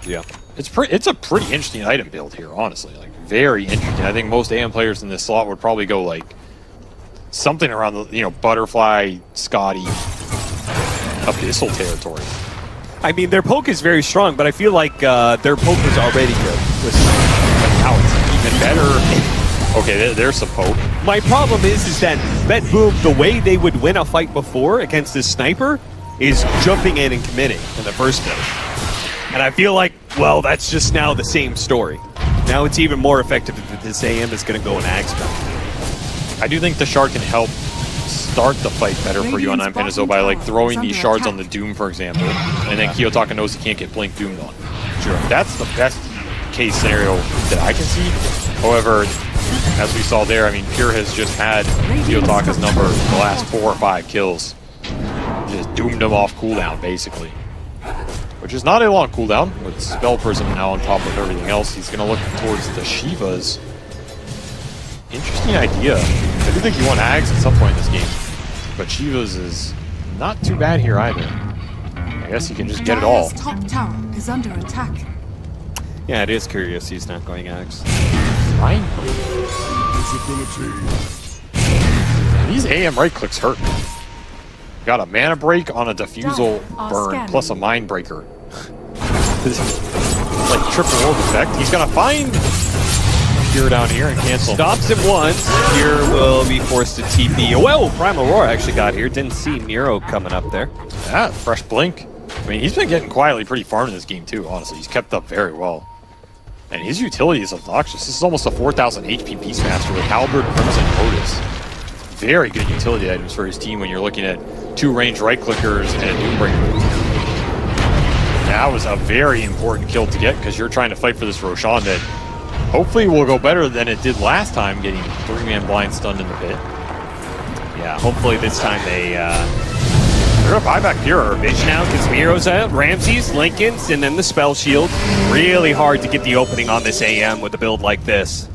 Yeah. It's a pretty interesting item build here, honestly. Like, very interesting. I think most AM players in this slot would probably go like something around the, you know, Butterfly, Scotty, Abyssal territory. I mean, their poke is very strong, but I feel like their poke is already good. But now it's even better. Okay, there's some poke. My problem is that Betboom, the way they would win a fight before against this Sniper, is jumping in and committing in the first place. And I feel like, well, that's just now the same story. Now it's even more effective if this AM is going to go an Axe back. I do think the Shard can help start the fight better for you on 9Pandas though by like throwing these shards on the Doom, for example, and then Kiyotaka knows he can't get Blink Doomed on. Sure. That's the best case scenario that I can see. However, as we saw there, I mean, Pure has just had Kiyotaka's number the last 4 or 5 kills. Just doomed him off cooldown, basically. Which is not a long cooldown, with Spell Prism now on top of everything else. He's going to look towards the Shivas. Interesting idea. I do think you want Axe at some point in this game, but Shiva's is not too bad here either. I guess he can just get it all. Top tower is under attack. Yeah, it is curious he's not going Axe. Fine. These AM right clicks hurt. Got a mana break on a defusal burn plus a mind breaker. Like triple orb effect. He's gonna find Pure down here and cancel. Stops it once. Pure will be forced to TP. Well, Primal Roar actually got here. Didn't see Nero coming up there. Yeah, fresh Blink. I mean, he's been getting quietly pretty farmed in this game too, honestly. He's kept up very well. And his utility is obnoxious. This is almost a 4,000 HP Beastmaster with Halberd, Crimson, Otis. Very good utility items for his team when you're looking at two range right-clickers and a Doombreaker. That was a very important kill to get because you're trying to fight for this Roshan that hopefully will go better than it did last time, getting three-man blind stunned in the pit. Yeah, hopefully this time they... They're going to buy back Pure. Vision now, because Miro's out, Ramsey's, Lincoln's, and then the Spell Shield. Really hard to get the opening on this AM with a build like this.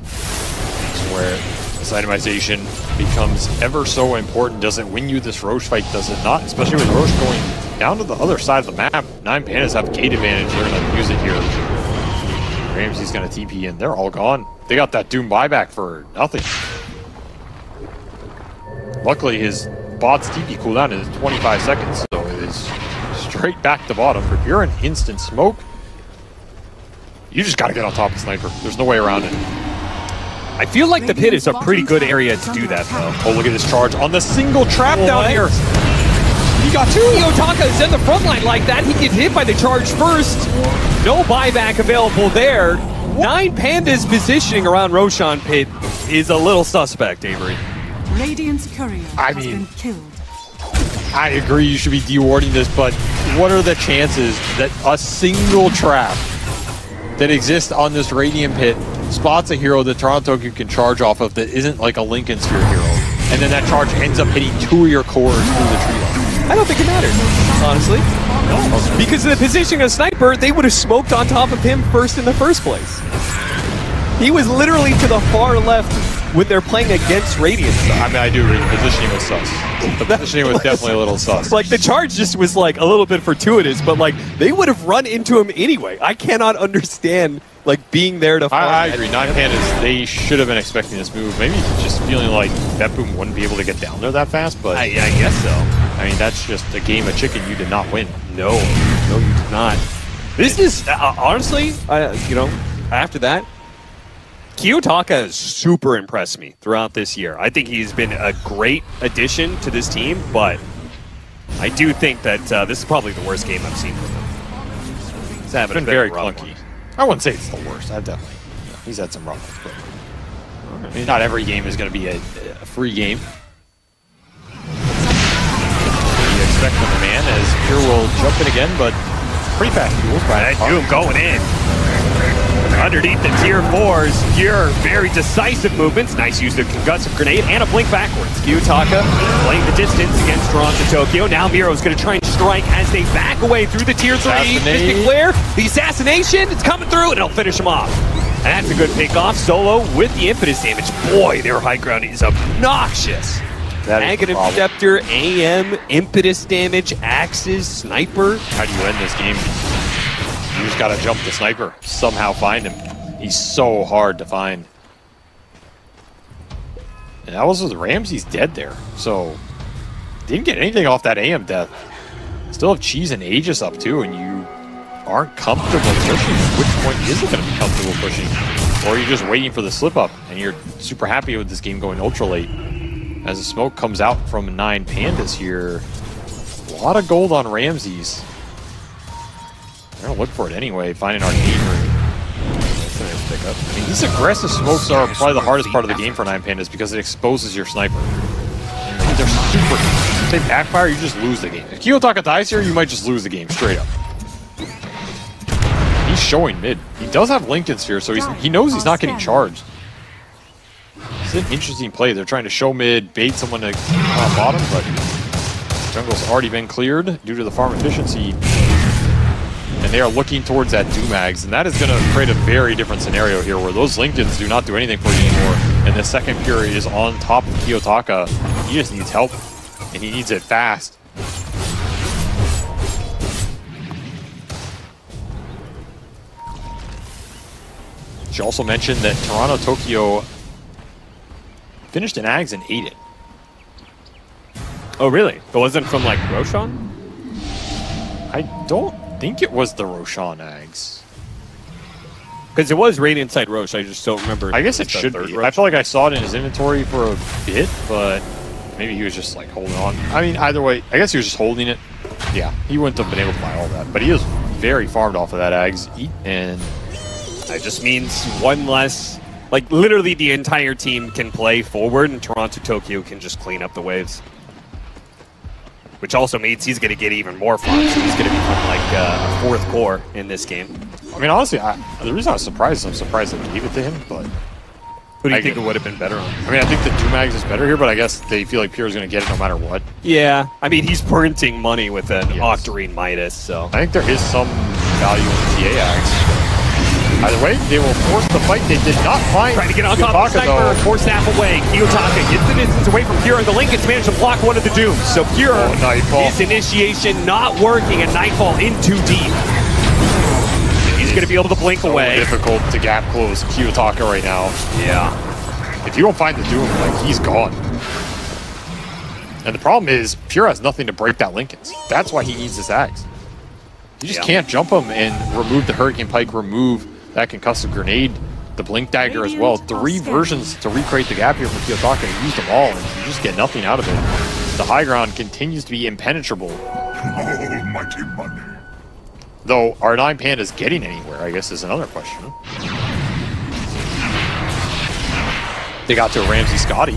That's where this itemization becomes ever so important. Does it win you this Roche fight? Does it not? Especially with Roche going down to the other side of the map. 9Pandas have gate advantage. They're going to use it here. Ramsey's going to TP in. They're all gone. They got that Doom buyback for nothing. Luckily, his bot's TP cooldown is 25 seconds, so it is straight back to bottom. For Pure, an instant smoke. You just gotta get on top of Sniper. There's no way around it. I feel like the pit is a pretty good area to do that, though. Oh, look at this charge on the single trap down here. He got two. Kiyotaka is in the front line like that. He gets hit by the charge first. No buyback available there. 9Pandas positioning around Roshan pit is a little suspect, Avery. Radiant's courier has been killed. I agree you should be dewarding this, but what are the chances that a single trap that exists on this Radiant pit spots a hero that TORONTOTOKYO can charge off of that isn't like a Lincoln Sphere hero, and then that charge ends up hitting two of your cores through the tree line? I don't think it matters, honestly. No. Because of the positioning of Sniper, they would have smoked on top of him first in the first place. He was literally to the far left when they're playing against Radiant. I mean, I do agree. The positioning was sus. The positioning was definitely a little sus. Like, the charge just was, like, a little bit fortuitous, but, like, they would have run into him anyway. I cannot understand, like, being there to fight. I agree. 9Pandas, they should have been expecting this move. Maybe just feeling like Betboom wouldn't be able to get down there that fast, but... I guess so. I mean, that's just a game of chicken you did not win. No. No, you did not. This is, honestly, you know, after that, Kiyotaka has super impressed me throughout this year. I think he's been a great addition to this team, but I do think that this is probably the worst game I've seen from him. He's having been very clunky. I wouldn't say it's the worst. I definitely, you know, he's had some rough ones, but I mean, not every game is going to be a free game. You expect from the man as Pure will jump in again, but pretty fast. I do going in. Underneath the tier 4s, Pure, very decisive movements. Nice use of Concussive grenade and a blink backwards. Kiyotaka playing the distance against TORONTOTOKYO. Now Miro's going to try and strike as they back away through the tier 3. Mystic Flare, the assassination, it's coming through and it'll finish him off. And that's a good pickoff. Solo with the impetus damage. Boy, their high ground is obnoxious. Negative Scepter, AM, impetus damage, Axes, Sniper. How do you end this game? You just gotta jump the Sniper, somehow find him. He's so hard to find. And that was with Ramsey's dead there, so didn't get anything off that AM death. Still have Cheese and Aegis up too, and you aren't comfortable pushing. At which point is it gonna be comfortable pushing? Or you're just waiting for the slip up, and you're super happy with this game going ultra late. As the smoke comes out from 9Pandas here, a lot of gold on Ramsey's. They're gonna look for it anyway, finding Arcane Room. That's a nice pickup. I mean, these aggressive smokes are probably the hardest part of the game for 9Pandas because it exposes your Sniper. And they're super... If they backfire, you just lose the game. If Kiyotaka dies here, you might just lose the game, straight up. He's showing mid. He does have Lincoln Sphere, so he knows he's not getting charged. It's an interesting play. They're trying to show mid, bait someone to bottom, but jungle's already been cleared due to the farm efficiency. And they are looking towards that Doomags, and that is going to create a very different scenario here where those Lincolns do not do anything for you anymore, and the second Pure is on top of Kiyotaka. He just needs help, and he needs it fast. She also mentioned that TORONTOTOKYO finished an Ags and ate it. Oh, really? It wasn't from, like, Roshan? I don't... I think it was the Roshan Ags. Because it was right inside Roche, I just don't remember. I guess it should be. I feel like I saw it in his inventory for a bit, but maybe he was just like holding on. I mean, either way, I guess he was just holding it. yeah, he wouldn't have been able to buy all that. But he is very farmed off of that Axe, and that just means one less. Like, literally the entire team can play forward, and TORONTOTOKYO can just clean up the waves. Which also means he's going to get even more farm, so he's going to become like a fourth core in this game. I mean, honestly, the reason I'm surprised they gave it to him, but... Who do you think it would have been better on? I mean, I think the Doom Axe is better here, but I guess they feel like Pure is going to get it no matter what. Yeah, I mean, he's printing money with an Octarine Midas, so... I think there is some value in the TA Axe. Either way, they will force the fight. They did not find Trying to get on top of the Sniper, force snap away. Kiyotaka gets the distance away from Pure, and the Link has managed to block one of the Dooms. So Pure, his initiation not working, and Nightfall in too deep. He's going to be able to blink away. Difficult to gap close Kiyotaka right now. Yeah. If you don't find the Doom, like, he's gone. And the problem is, Pure has nothing to break that Lincoln's. That's why he needs this Axe. You just can't jump him and remove the Hurricane Pike, remove that Concussive grenade, the Blink Dagger as well. Three versions to recreate the gap here for Kiyotaka. He used them all, and you just get nothing out of it. The high ground continues to be impenetrable. Almighty money. Though, are 9Pandas getting anywhere, I guess, is another question. They got to a Ramsey Scotty.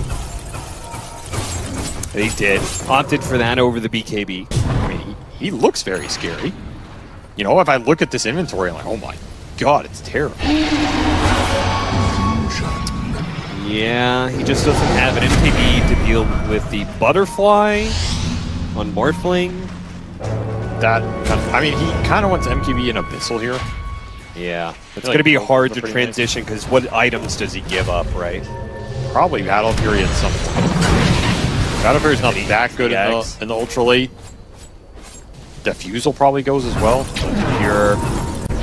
They did. Opted for that over the BKB. I mean, he looks very scary. You know, if I look at this inventory, I'm like, oh my god, it's terrible. Yeah, he just doesn't have an MPB to deal with the Butterfly on Morphling. That kind of, I mean, he kind of wants MQB and Abyssal here. Yeah. It's going to be hard to transition because what items does he give up, right? Probably Battle Fury at some point. Battle Fury's not that good in the Ultra Late. Defusal probably goes as well. Pure.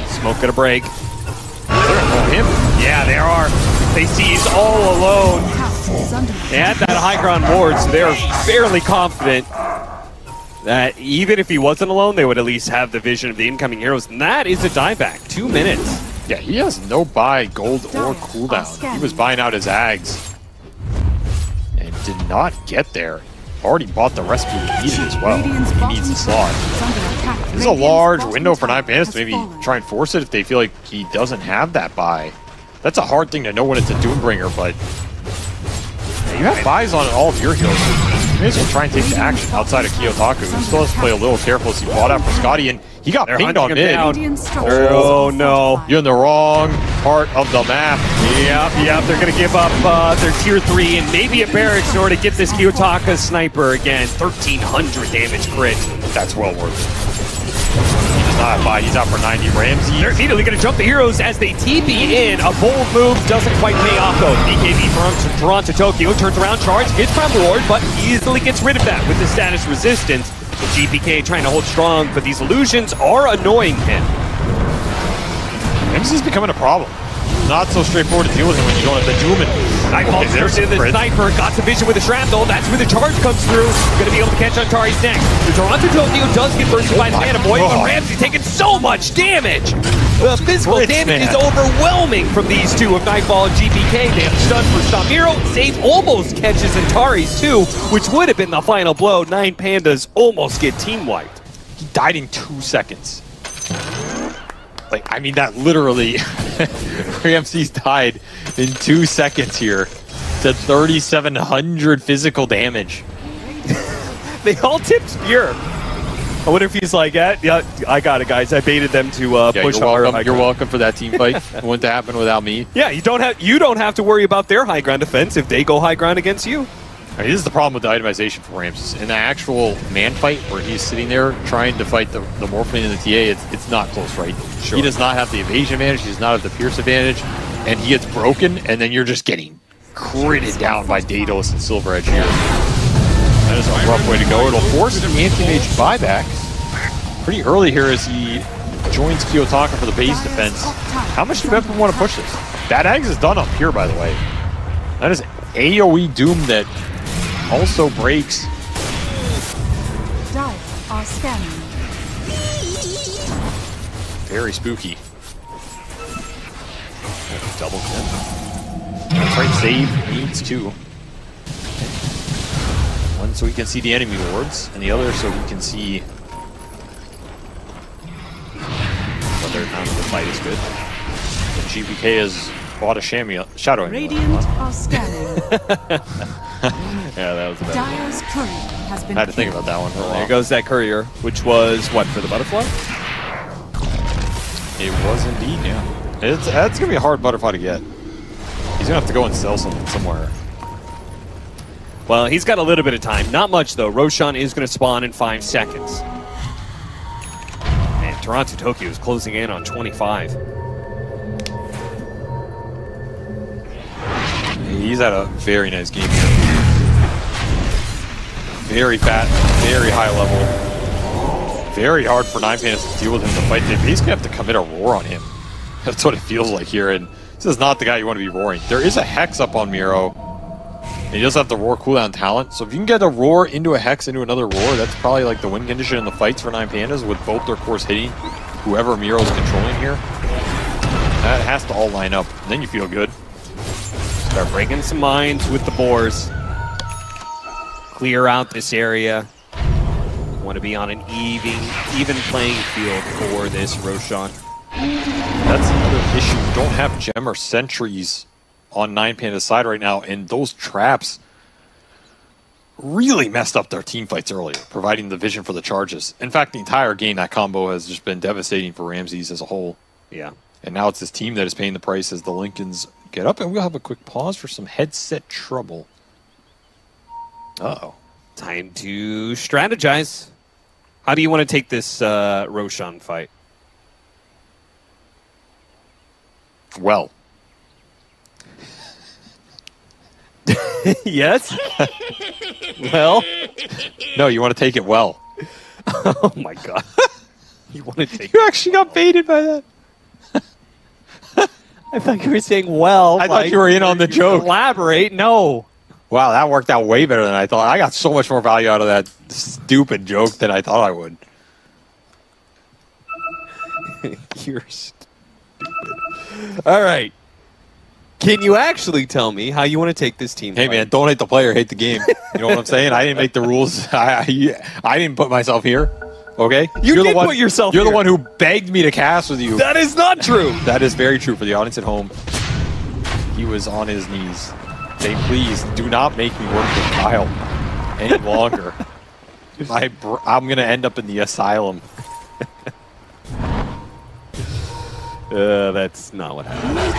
Smoke at a break. Him. Yeah, there are. They see he's all alone. They had that high ground board, so they're fairly confident that even if he wasn't alone, they would at least have the vision of the incoming heroes. And that is a dieback. 2 minutes. Yeah, he has no buy, gold, or cooldown. He was buying out his Ags and did not get there. Already bought the recipe he needed as well. He needs the slot. This is a large window for 9Pandas to maybe try and force it if they feel like he doesn't have that buy. That's a hard thing to know when it's a Doombringer, but you have buys on all of your heroes. May as well try and take the action outside of Kiyotaka, who still has to play a little careful as he fought out for Scotty, and he got pinged on mid. Oh no, you're in the wrong part of the map. Yep, yep, they're going to give up their tier 3 and maybe a barracks in order to get this Kiyotaka sniper again. 1,300 damage crit. That's well worth it. He does not have buy, he's out for 90. Ramsey. They're immediately going to jump the heroes as they TP in. A bold move doesn't quite pay off though. BKB from TORONTOTOKYO turns around, charge, gets from Lord, but easily gets rid of that with the status resistance. The GPK trying to hold strong, but these illusions are annoying him. Ramsey's becoming a problem. Not so straightforward to deal with him when you don't have the Doom and Nightfall. There's the Sniper, got some vision with the Shrapnel. That's where the charge comes through. Gonna be able to catch on Tari's neck. The TORONTOTOKYO does get burst by the Mana Void, but Ramsey taking so much damage! The physical damage is overwhelming from these two of Nightfall and GPK. They have stun for Stamiro. Save almost catches Antari's too, which would have been the final blow. 9Pandas almost get team wiped. He died in 2 seconds. Like, I mean, that literally, Ramsey's died in 2 seconds here to 3,700 physical damage. They all tipped Pure. I wonder if he's like, yeah, I got it, guys. I baited them to push hard. You're welcome for that team fight. It wouldn't happen without me. Yeah, you don't have to worry about their high ground defense if they go high ground against you. I mean, this is the problem with the itemization for Ramses. In the actual man fight where he's sitting there trying to fight the Morphling and the TA, it's not close, right? Sure. He does not have the evasion advantage. He does not have the Pierce advantage. And he gets broken, and then you're just getting critted down by Daedalus and Silver Edge here. That is a rough way to go. It'll force the anti-mage buyback pretty early here as he joins Kiyotaka for the base defense. How much do Betboom want to push this? That Axe is done up here, by the way. That is AoE Doom that also breaks. Dive are scanning. Very spooky. Double kill. That's right, save needs two. One so we can see the enemy wards, and the other so we can see fight is good. The GPK has bought a shadow. Radiant are scanning. Yeah, that was bad. Dire's courier has been. I had to think about that one for a while. There goes that courier, which was what for the butterfly? It was indeed, yeah. That's gonna be a hard butterfly to get. He's gonna have to go and sell something somewhere. Well, he's got a little bit of time. Not much, though. Roshan is going to spawn in 5 seconds. And TORONTOTOKYO is closing in on 25. He's had a very nice game here. Very fat, very high level. Very hard for 9Pandas to deal with him to fight him. He's going to have to commit a roar on him. That's what it feels like here, and this is not the guy you want to be roaring. There is a Hex up on Miro. And he does have the Roar cooldown talent, so if you can get a Roar into a Hex into another Roar, that's probably like the win condition in the fights for 9Pandas with both their cores hitting whoever Miro's controlling here. That has to all line up, and then you feel good. Start breaking some mines with the boars. Clear out this area. Want to be on an even playing field for this Roshan. That's another issue. You don't have Gem or Sentries on 9Pandas' side right now, and those traps really messed up their team fights earlier, providing the vision for the charges. In fact, the entire game, that combo has just been devastating for Ramses as a whole. Yeah. And now it's this team that is paying the price as the Lincolns get up, and we'll have a quick pause for some headset trouble. Uh-oh. Time to strategize. How do you want to take this Roshan fight? Well. Yes? Well? No, you want to take it well. Oh my god. You want to take You actually got baited by that. I thought you were saying well. I thought you were in on the joke. Elaborate? No. Wow, that worked out way better than I thought. I got so much more value out of that stupid joke than I thought I would. You're stupid. All right. Can you actually tell me how you want to take this team? Hey, man, don't hate the player, hate the game. You know what I'm saying? I didn't make the rules. I didn't put myself here, okay? You're the one who begged me to cast with you. That is not true. That is very true for the audience at home. He was on his knees saying, please do not make me work with Kyle any longer. I'm going to end up in the asylum. That's not what happened. I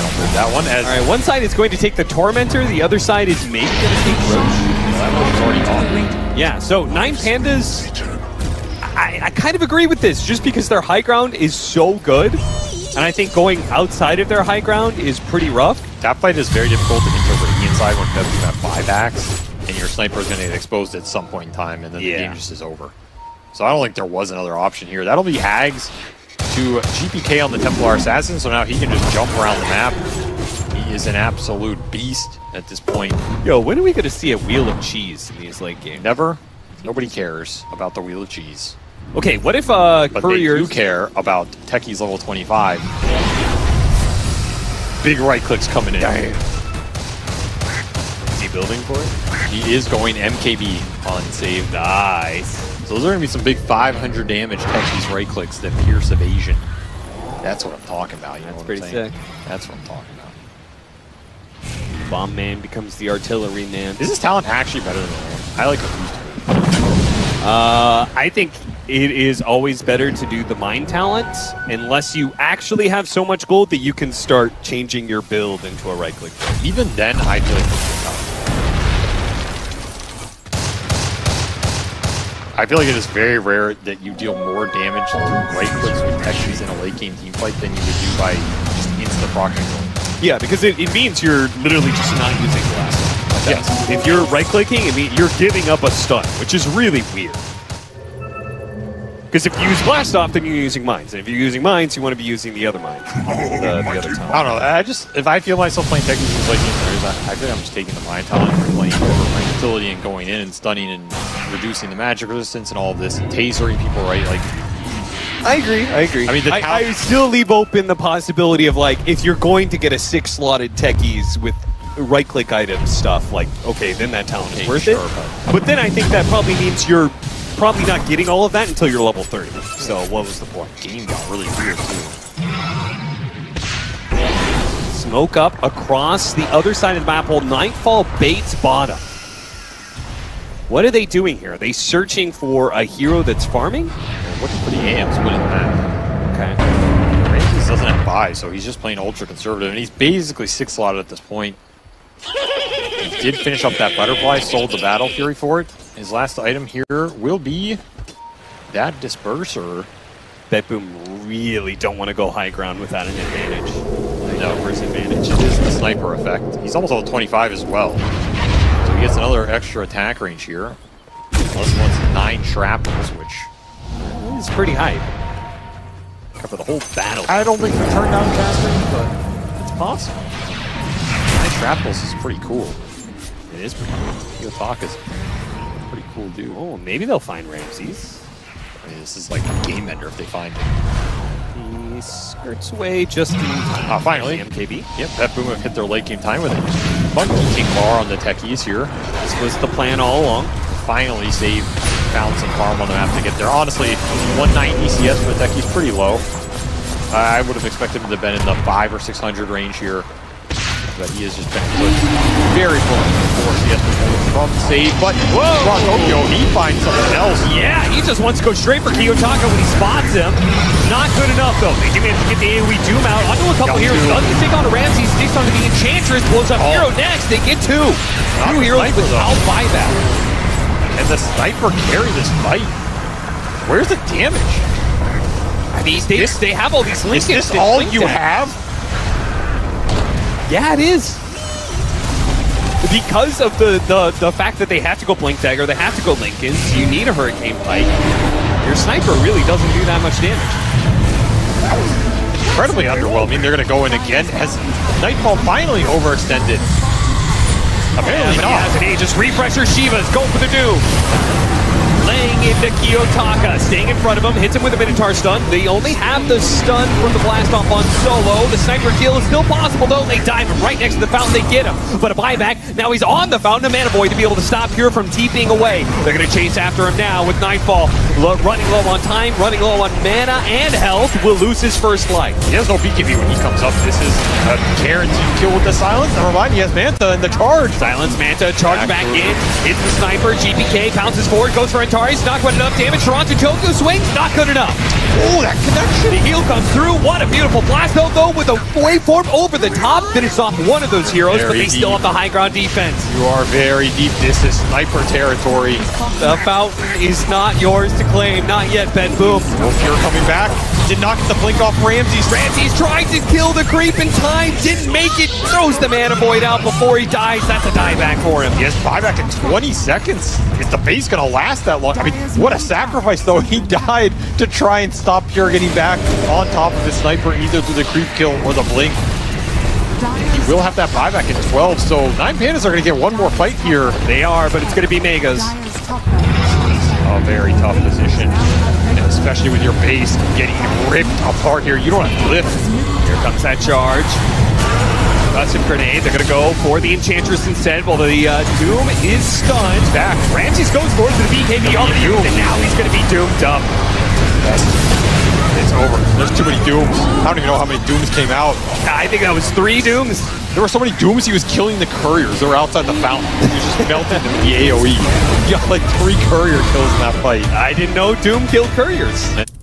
don't move that one. As all right, one side is going to take the Tormentor. The other side is maybe going to take Roach. Yeah, so 9Pandas, I kind of agree with this, just because their high ground is so good. And I think going outside of their high ground is pretty rough. That fight is very difficult to interpret inside when you have 5 Axe, and your Sniper is going to get exposed at some point in time, and then the game just is over. So I don't think there was another option here. That'll be Hags to GPK on the Templar Assassin, so now he can just jump around the map. He is an absolute beast at this point. Yo, when are we going to see a Wheel of Cheese in these late games? Never. Nobody cares about the Wheel of Cheese. Okay, what if Couriers... But they do care about Techies level 25. Big right clicks coming in. Damn. Is he building for it? He is going MKB on save. Nice. So those are going to be some big 500 damage Techies right clicks that pierce evasion. That's what I'm talking about. You know what I'm saying? That's pretty sick. That's what I'm talking about. Bomb man becomes the artillery man. Is this talent actually better than that? I like the boost. I think it is always better to do the mine talent unless you actually have so much gold that you can start changing your build into a right click. Even then, I feel like. I feel like it is very rare that you deal more damage through right clicks with Techies in a late game teamfight than you would do by just instant proccing gold. Yeah, because it means you're literally just not using the last one. Yes. If you're right clicking, it means you're giving up a stun, which is really weird. Because if you use blast off, then you're using mines. And if you're using mines, you want to be using the other mine. The other time. I don't know. If I feel myself playing Techies in late game series, I feel like I'm just taking the mine talent and playing over my utility and going in and stunning and reducing the magic resistance and all of this, and tasering people, right? Like, I agree. I mean, I still leave open the possibility of, like, if you're going to get a 6-slotted Techies with right-click item stuff, like, okay, then that talent is worth it. But then I think that probably means you're probably not getting all of that until you're level 30. So what was the point? Game got really weird too. Smoke up across the other side of the map. Well, Nightfall baits bottom. What are they doing here? Are they searching for a hero that's farming? They're looking for the AMs winning the map. Okay. Ranges doesn't have buy, so he's just playing ultra conservative, and he's basically six slotted at this point. He did finish up that butterfly, sold the battle fury for it. His last item here will be that disperser. Betboom really don't want to go high ground without an advantage. No, for his advantage. It is the sniper effect. He's almost level 25 as well. So he gets another extra attack range here. Plus one's 9 shrapnels, which is pretty hype. Cover the whole battle. I don't think we turned down casting, but it's possible. 9 shrapnels is pretty cool. It is pretty cool. Kiyotaka's a pretty cool dude. Oh, maybe they'll find Ramses. I mean, this is like a game ender if they find him. He skirts away just in time. Ah, finally. MKB. Yep, Betboom have hit their late game time with it. King Bar on the Techies here. This was the plan all along. Finally, save, found some farm on the map to get there. Honestly, 190 ECS for the Techies, pretty low. I would have expected him to have been in the 500 or 600 range here, but he has just been very close to 4 CS from save. But whoa, Tokyo, he finds something else. Yeah, he just wants to go straight for Kiyotaka when he spots him. Not good enough though. They do manage to get the AoE Doom out onto a couple heroes. Doesn't take on a Ramses, sticks onto the Enchantress, blows up hero next. They get two heroes without buyback. And the sniper carry this fight. Where's the damage? I mean, they have all these links. Is this all you have? Yeah, it is. Because of the fact that they have to go Blink Dagger, they have to go Lincolns, so you need a Hurricane Pike. Your sniper really doesn't do that much damage. That was incredibly underwhelming. They're going to go in again. Has Nightfall finally overextended? Apparently not. He just refreshes Shiva's. Go for the Doom. Laying into Kiyotaka. Staying in front of him. Hits him with a Minotaur stun. They only have the stun from the blast off on solo. The sniper kill is still possible, though. They dive him right next to the fountain. They get him. But a buyback. Now he's on the fountain. A Mana Void to be able to stop Pure from TPing away. They're going to chase after him now with Nightfall. Running low on time, running low on mana and health, will lose his first life. He has no BKB when he comes up. This is a guaranteed kill with the silence. Never mind, he has Manta in the charge. Silence, Manta, charge back in, hits the sniper, GPK pounces forward, goes for Antares, not good enough damage. TORONTOTOKYO swings, not good enough. Oh, that connection. The heal comes through. What a beautiful blast, though, with a waveform over the top. Finishes off one of those heroes, but they still have the high ground defense. You are very deep. This is sniper territory. The fountain is not yours to claim. Not yet, Betboom. No fear coming back. Did not get the blink off Ramses. Ramses tries to kill the creep in time. Didn't make it. Throws the Mana Void out before he dies. That's a dieback for him. He has buyback in 20 seconds. Is the base going to last that long? I mean, what a sacrifice, though. He died to try and stop Pure getting back on top of the sniper, either through the creep kill or the blink. He will have that buyback in 12, so 9Pandas are going to get one more fight here. They are, but it's going to be Megas. A very tough position, and especially with your base getting ripped apart here. You don't have lift. Here comes that charge. Concussive grenade. They're going to go for the Enchantress instead, while the Doom is stunned. Back. Ramses goes forward to the BKB on the Doom, and now he's going to be doomed up. It's over. There's too many Dooms. I don't even know how many Dooms came out. I think that was 3 Dooms. There were so many Dooms, he was killing the couriers. They were outside the fountain. He was just melting them with the AoE. He got like 3 courier kills in that fight. I didn't know Doom killed couriers.